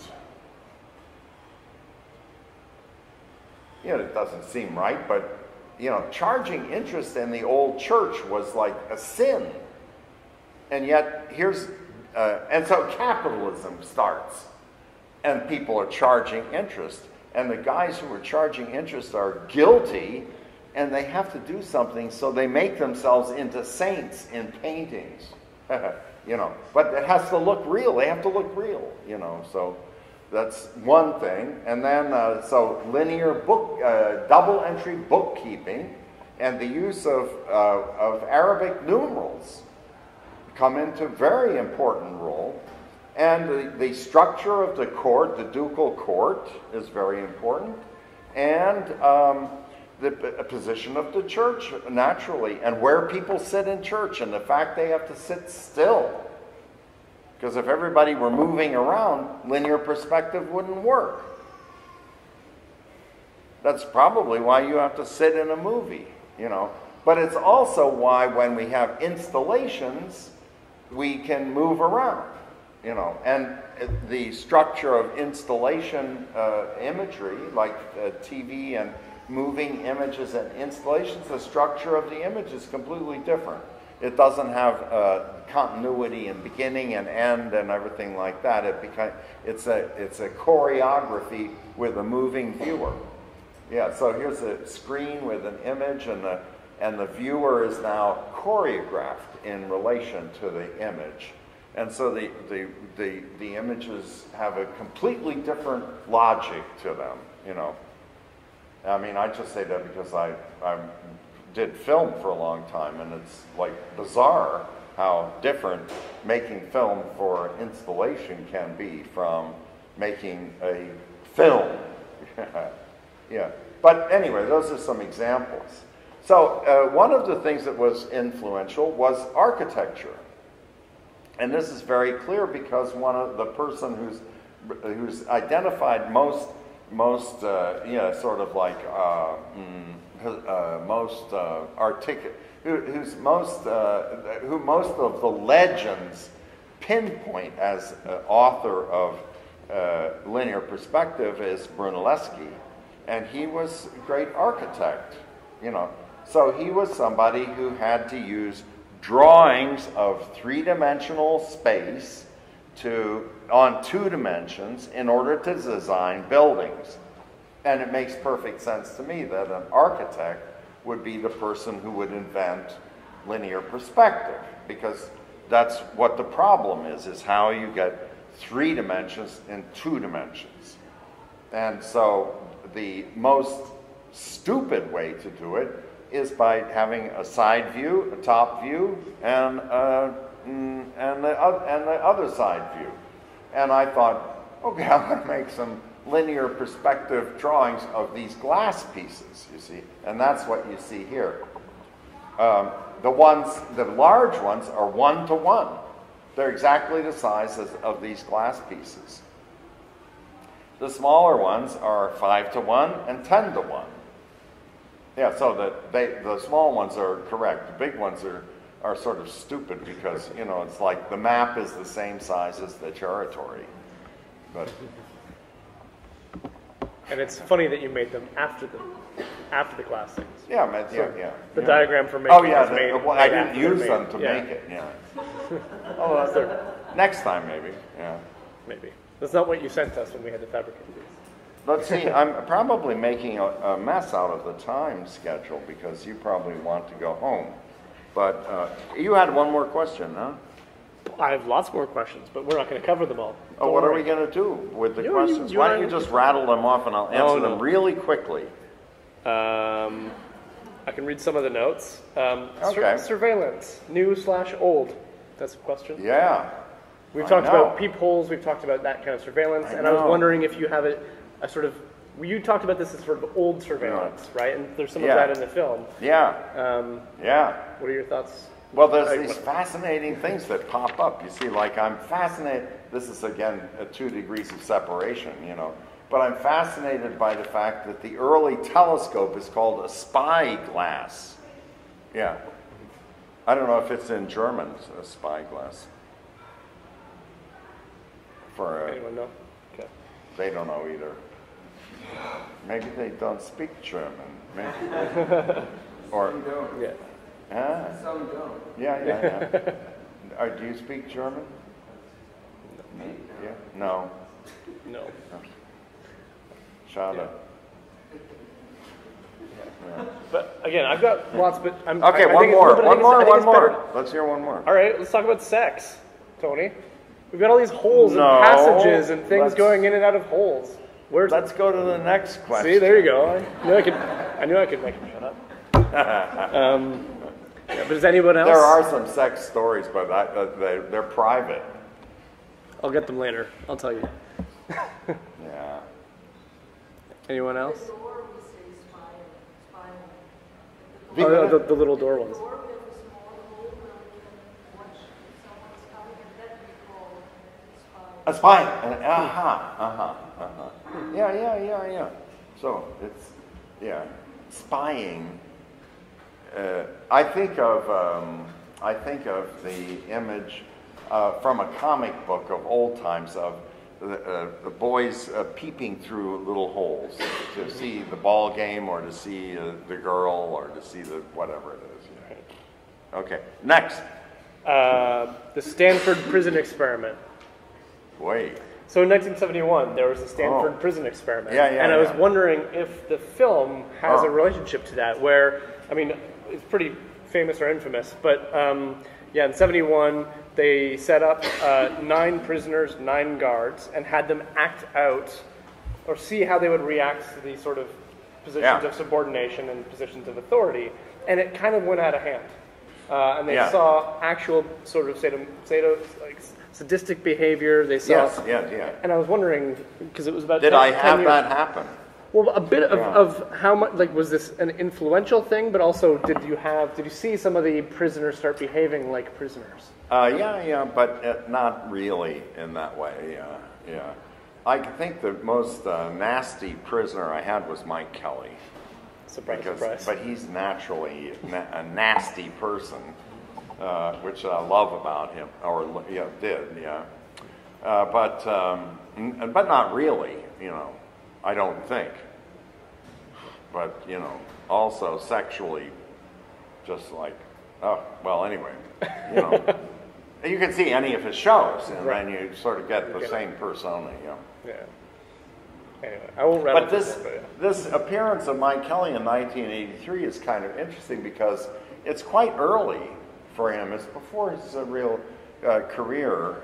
You know, it doesn't seem right, but, you know, charging interest in the old church was like a sin. And yet, here's, and so capitalism starts, and people are charging interest. And the guys who are charging interest are guilty, and they have to do something, so they make themselves into saints in paintings. You know, but it has to look real. They have to look real, you know. So That's one thing. And then, so linear book, double entry bookkeeping and the use of Arabic numerals come into very important role. And the structure of the court, the ducal court, is very important. And the position of the church, naturally, and where people sit in church, and the fact they have to sit still. Because if everybody were moving around, linear perspective wouldn't work. That's probably why you have to sit in a movie, you know. But it's also why when we have installations, we can move around, you know. And the structure of installation imagery, like TV and moving images and installations, the structure of the image is completely different. It doesn't have continuity and beginning and end and everything like that. It's a choreography with a moving viewer. Yeah, so here's a screen with an image, and the viewer is now choreographed in relation to the image. And so the images have a completely different logic to them, you know. I mean, I just say that because I did film for a long time, and it's like bizarre how different making film for installation can be from making a film. Yeah. But anyway, those are some examples. So one of the things that was influential was architecture. And this is very clear because one of the person who's identified who most of the legends pinpoint as author of linear perspective is Brunelleschi, and he was a great architect, you know. So he was somebody who had to use drawings of three-dimensional space on two dimensions in order to design buildings. And it makes perfect sense to me that an architect would be the person who would invent linear perspective, because that's what the problem is how you get three dimensions in two dimensions. And so the most stupid way to do it is by having a side view, a top view, and the other side view. And I thought, okay, I'm going to make some linear perspective drawings of these glass pieces, you see, and that's what you see here. The large ones are one-to-one. They're exactly the size of these glass pieces. The smaller ones are 5-to-1 and 10-to-1. Yeah, so the small ones are correct. The big ones are sort of stupid because, you know, it's like the map is the same size as the territory. But... And it's funny that you made them after the glass things. Yeah, yeah. The diagram for making I didn't use them to make it. Yeah. Oh, that's their... Next time, maybe. Yeah. Maybe that's not what you sent us when we had to fabricate these. Let's see. I'm probably making a mess out of the time schedule because you probably want to go home. But you had one more question, huh? I have lots more questions, but we're not going to cover them all. Oh, what are we going to do with the questions? Why don't you just rattle them off and I'll answer them really quickly. I can read some of the notes. Okay. Surveillance, new/old. That's a question. Yeah. We've talked about peepholes. We've talked about that kind of surveillance. And I was wondering if you have a sort of... You talked about this as sort of old surveillance, right? And there's some of that in the film. Yeah. What are your thoughts? Well, there's these fascinating things that pop up. You see, like, I'm fascinated. This is, again, 2 degrees of separation, you know. But I'm fascinated by the fact that the early telescope is called a spyglass. Yeah. I don't know if it's in German, a spyglass. Anyone know? Okay. They don't know either. Maybe they don't speak German. Maybe. Yeah. Ah. Some don't. Yeah. Do you speak German? No. Yeah. No. No. Shut up. Yeah. But again, I've got lots, but I'm okay. I think one more. Let's hear one more. All right. Let's talk about sex, Tony. We've got all these holes and passages and things going in and out of holes. Where's let's go to the next question. See, there you go. I knew I could make him shut up. Yeah, but does anyone else? There are some sex stories, but they're private. I'll get them later. I'll tell you. Yeah. Anyone else? Oh, no, the little door ones. That's fine. Yeah. So it's, yeah, spying. I think of the image from a comic book of old times of the boys peeping through little holes to see the ball game or to see the girl or to see the whatever it is. You know. Okay, next. The Stanford prison experiment. Wait. So in 1971, there was the Stanford prison experiment. And I was wondering if the film has a relationship to that, where, I mean, it's pretty famous or infamous, but yeah, in 71, they set up 9 prisoners, 9 guards, and had them act out or see how they would react to these sort of positions of subordination and positions of authority. And it kind of went out of hand. And they saw actual sort of sadistic behavior. They saw, and I was wondering because it was about. Did 10 years. That happen? Well, a bit of how much like was this an influential thing, but also did you see some of the prisoners start behaving like prisoners? But not really in that way. Yeah. I think the most nasty prisoner I had was Mike Kelly. Surprise! But he's naturally a nasty person. Which I love about him, or but not really, you know, I don't think. But you know, also sexually, just like, anyway, you know, you can see any of his shows, and then you sort of get the same persona, you know. Yeah. Anyway, I won't. But this appearance of Mike Kelly in 1983 is kind of interesting because it's quite early for him. It's before his real career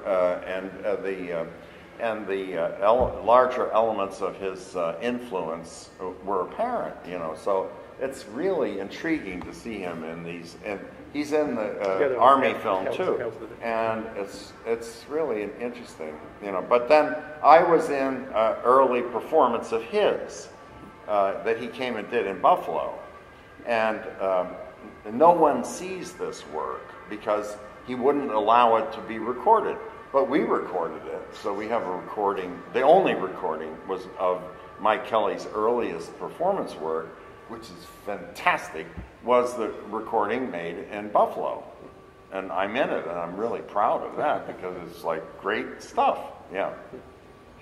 larger elements of his influence were apparent, you know. So it's really intriguing to see him in these, and he's in the Army film too, and it's really interesting, you know. But then I was in early performance of his that he came and did in Buffalo, and no one sees this work because he wouldn't allow it to be recorded. But we recorded it, so we have a recording. The only recording was of Mike Kelly's earliest performance work, which is fantastic, was the recording made in Buffalo. And I'm in it, and I'm really proud of that because it's like great stuff. Yeah.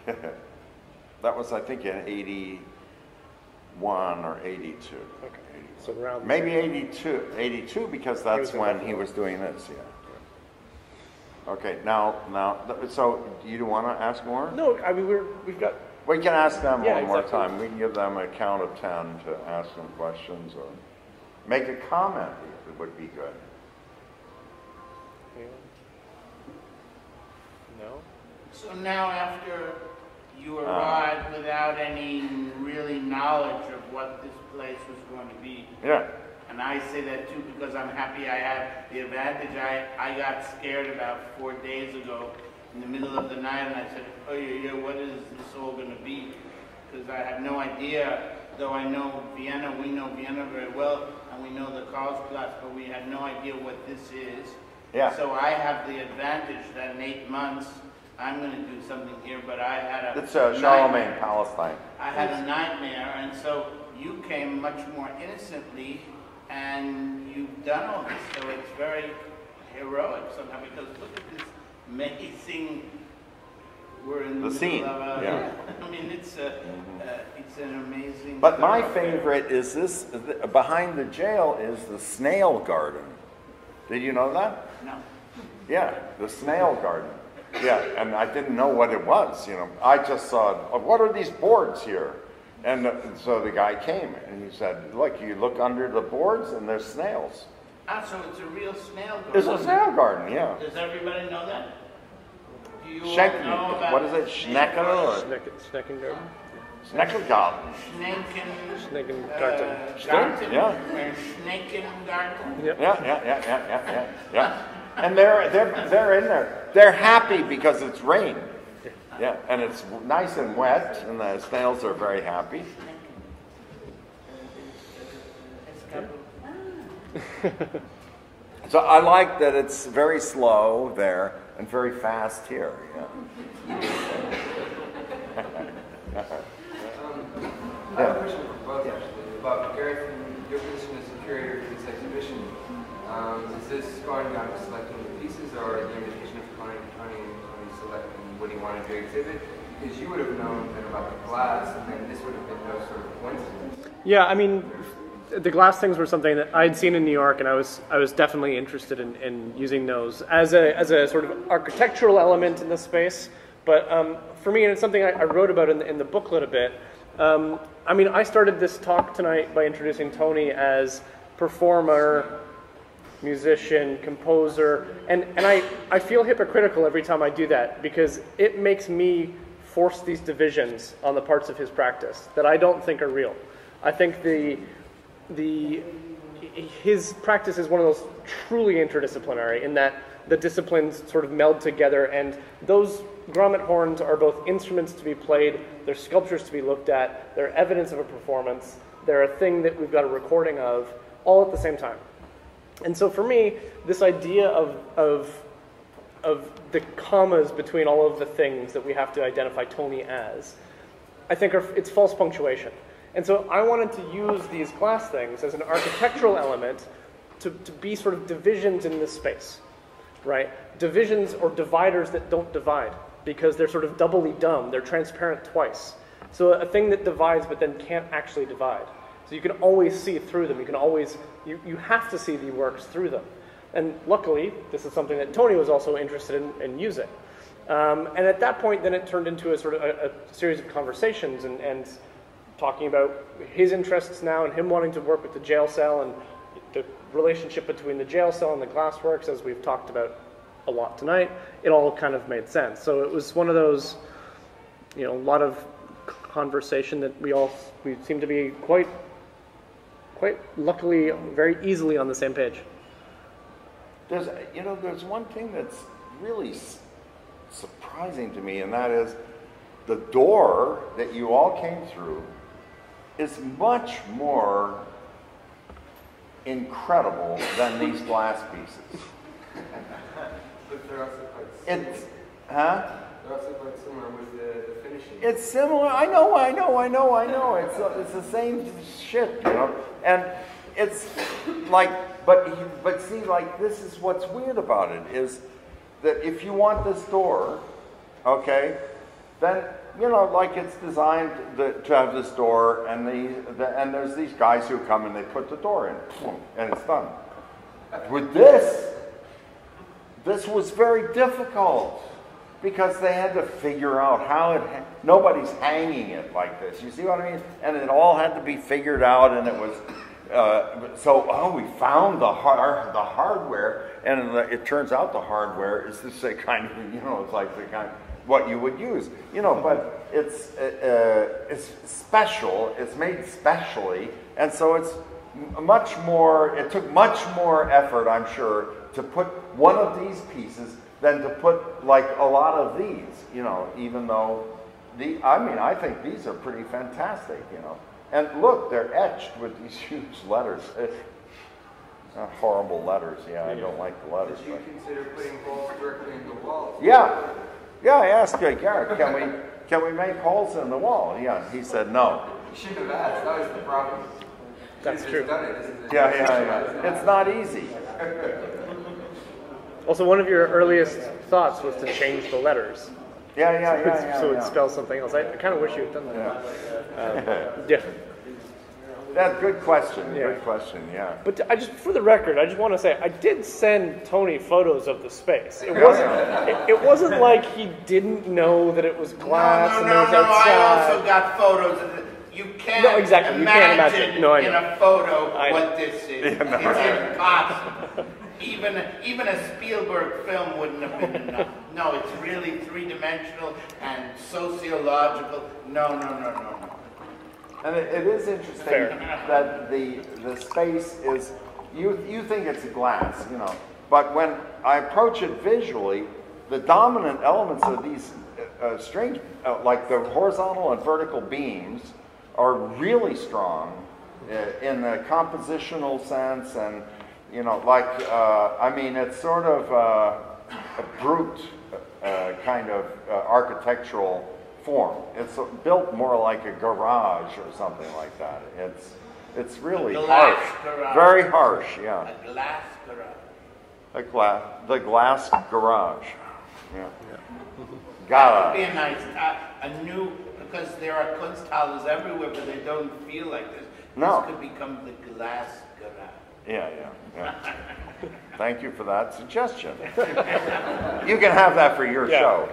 That was, I think, in 81 or 82. Okay. So around maybe 82 because that's when he was doing this. Yeah. Okay. Now. So you want to ask more? No. I mean, we've got. We can ask them one more time. We can give them a count of 10 to ask them questions or make a comment. It would be good. Anyone? No. So now after you arrived without any really knowledge of what this place was going to be. Yeah. And I say that too because I'm happy I had the advantage. I got scared about 4 days ago in the middle of the night and I said, what is this all going to be? Because I had no idea, though I know Vienna, we know Vienna very well, and we know the Karlsplatz, but we had no idea what this is. Yeah. So I have the advantage that in 8 months, I'm going to do something here, but I had a... It's Charlemagne Palestine. I had a nightmare, and so you came much more innocently, and you've done all this, so it's very heroic somehow, because look at this amazing... We're in the scene, I mean, it's an amazing... But my favorite is this, behind the jail is the snail garden. Did you know that? No. Yeah, the snail garden. Yeah, and I didn't know what it was, you know. I just saw, what are these boards here? And so the guy came and he said, look, you look under the boards and there's snails. Ah, so it's a real snail garden. It's a snail garden, yeah. Does everybody know that? Schenken. What is it? Schneckengarten. Schneckengarten. Schneckengarten. Stimmt, yeah. Schneckengarten. Yeah. And they're in there. They're happy because it's rain. Yeah, and it's nice and wet, and the snails are very happy. So I like that it's very slow there and very fast here. Yeah. I have a question for both actually about Gareth and your position as a curator for this exhibition. Is this going down to selecting the pieces, or the invitation of Tony selecting what he wanted to exhibit? Because you would have known then about the glass, and then this would have been no sort of coincidence. Yeah, I mean, the glass things were something that I had seen in New York, and I was definitely interested in using those as a sort of architectural element in the space. But for me, and it's something I wrote about in the booklet a bit, I mean, I started this talk tonight by introducing Tony as performer, musician, composer, and I feel hypocritical every time I do that, because it makes me force these divisions on the parts of his practice that I don't think are real. I think his practice is one of those truly interdisciplinary, in that the disciplines sort of meld together, and those grommet horns are both instruments to be played, they're sculptures to be looked at, they're evidence of a performance, they're a thing that we've got a recording of, all at the same time. And so for me, this idea of the commas between all of the things that we have to identify Tony as, I think it's false punctuation. And so I wanted to use these glass things as an architectural element to be sort of divisions in this space, right? Divisions or dividers that don't divide, because they're sort of doubly dumb. They're transparent twice. So a thing that divides but then can't actually divide. So you can always see through them. You can always, you have to see the works through them. And luckily, this is something that Tony was also interested in using. And at that point, then it turned into a sort of a series of conversations and talking about his interests now and him wanting to work with the jail cell and the relationship between the jail cell and the glassworks, as we've talked about a lot tonight. It all kind of made sense. So it was one of those, you know, a lot of conversation that we seem to be quite luckily very easily on the same page. There's one thing that's really surprising to me, and that is the door that you all came through is much more incredible than these glass pieces. But they're also quite similar. They're also quite similar with the finishing. It's similar. I know. It's the same shit, you know. And it's like, but see, like, this is what's weird about it, is that if you want this door, okay, then, you know, like, it's designed to have this door, and and there's these guys who come and they put the door in, and it's done. With this was very difficult, because they had to figure out how nobody's hanging it like this. You see what I mean? And it all had to be figured out, and it was we found the hardware, and it turns out the hardware is this kind of, you know, it's like the kind of what you would use, you know, but it's special, it's made specially, and so it's much more, it took much more effort, I'm sure, to put one of these pieces than to put, like, a lot of these, you know, even though, I think these are pretty fantastic, you know, and look, they're etched with these huge letters. Horrible letters, yeah, I don't like the letters. Did you consider putting holes directly in the walls? Yeah. Yeah, I asked Gareth, can we make holes in the wall? Yeah, he said no. You should have asked. That was the problem. That's true. Done it, yeah. It's not easy. Also, one of your earliest thoughts was to change the letters. Yeah. So it spells something else. I kind of wish you had done that. Yeah. Yeah. That's good question. Yeah. Good question. Yeah. But I just, for the record, I just want to say I did send Tony photos of the space. It wasn't like he didn't know that it was glass and it was outside. I also got photos of it. You can't imagine in a photo what this is. It's impossible. Even a Spielberg film wouldn't have been enough. no, it's really three-dimensional and sociological. No. And it is interesting that the space is, you think it's glass, you know, but when I approach it visually, the dominant elements of these strange, like the horizontal and vertical beams are really strong in the compositional sense, and, you know, like, I mean, it's sort of a brute kind of architectural form. It's built more like a garage or something like that. It's really harsh, garage. Very harsh, yeah. A glass garage. The glass garage, yeah. That would be a nice, a new, because there are Kunsthalles everywhere, but they don't feel like this. No. This could become the glass garage. Yeah. Thank you for that suggestion. You can have that for your show.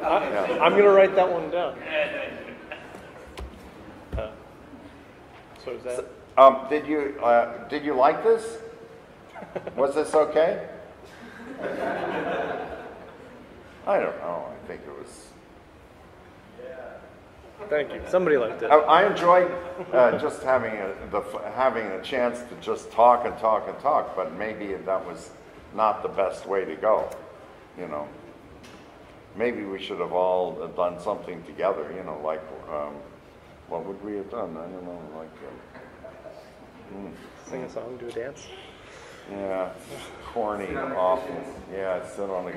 I'm going to write that one down. So is that? Did you like this? Was this okay? I don't know. I think it was. Thank you. Somebody liked it. I enjoyed just having a chance to just talk, but maybe that was not the best way to go, you know. Maybe we should have all done something together, you know, like, what would we have done? I don't know, like... Sing a song, do a dance? Yeah, corny and awful. Yeah, sit on the...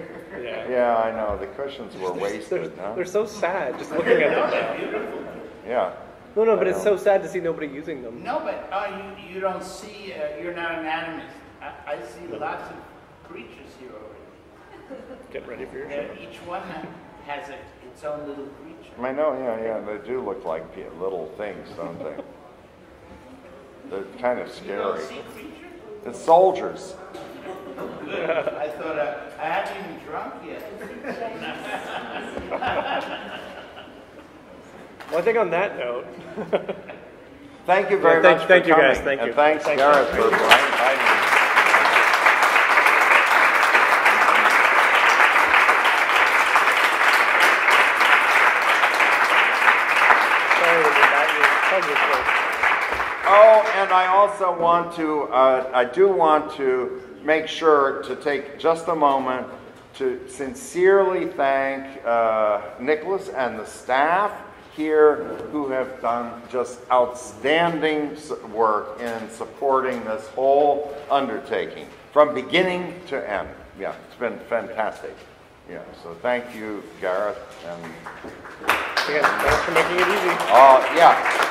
Yeah, I know, the cushions were wasted. They're so sad, just looking at them. Yeah. No, but it's so sad to see nobody using them. No, but you don't see, you're not an animist. I see lots of creatures here already. Get ready for your show. Each one has its own little creature. I know, yeah, they do look like little things, don't they? They're kind of scary. You don't see creatures? The soldiers. Good. I thought I haven't even drunk yet. Well, I think on that note. Thank you very much. Thank you guys. Thank you. Thanks, Gareth, for inviting me. And I also want to, I do want to make sure to take just a moment to sincerely thank Nicholas and the staff here who have done just outstanding work in supporting this whole undertaking from beginning to end. Yeah, it's been fantastic. Yeah, so thank you, Gareth. And thanks for making it easy. Yeah.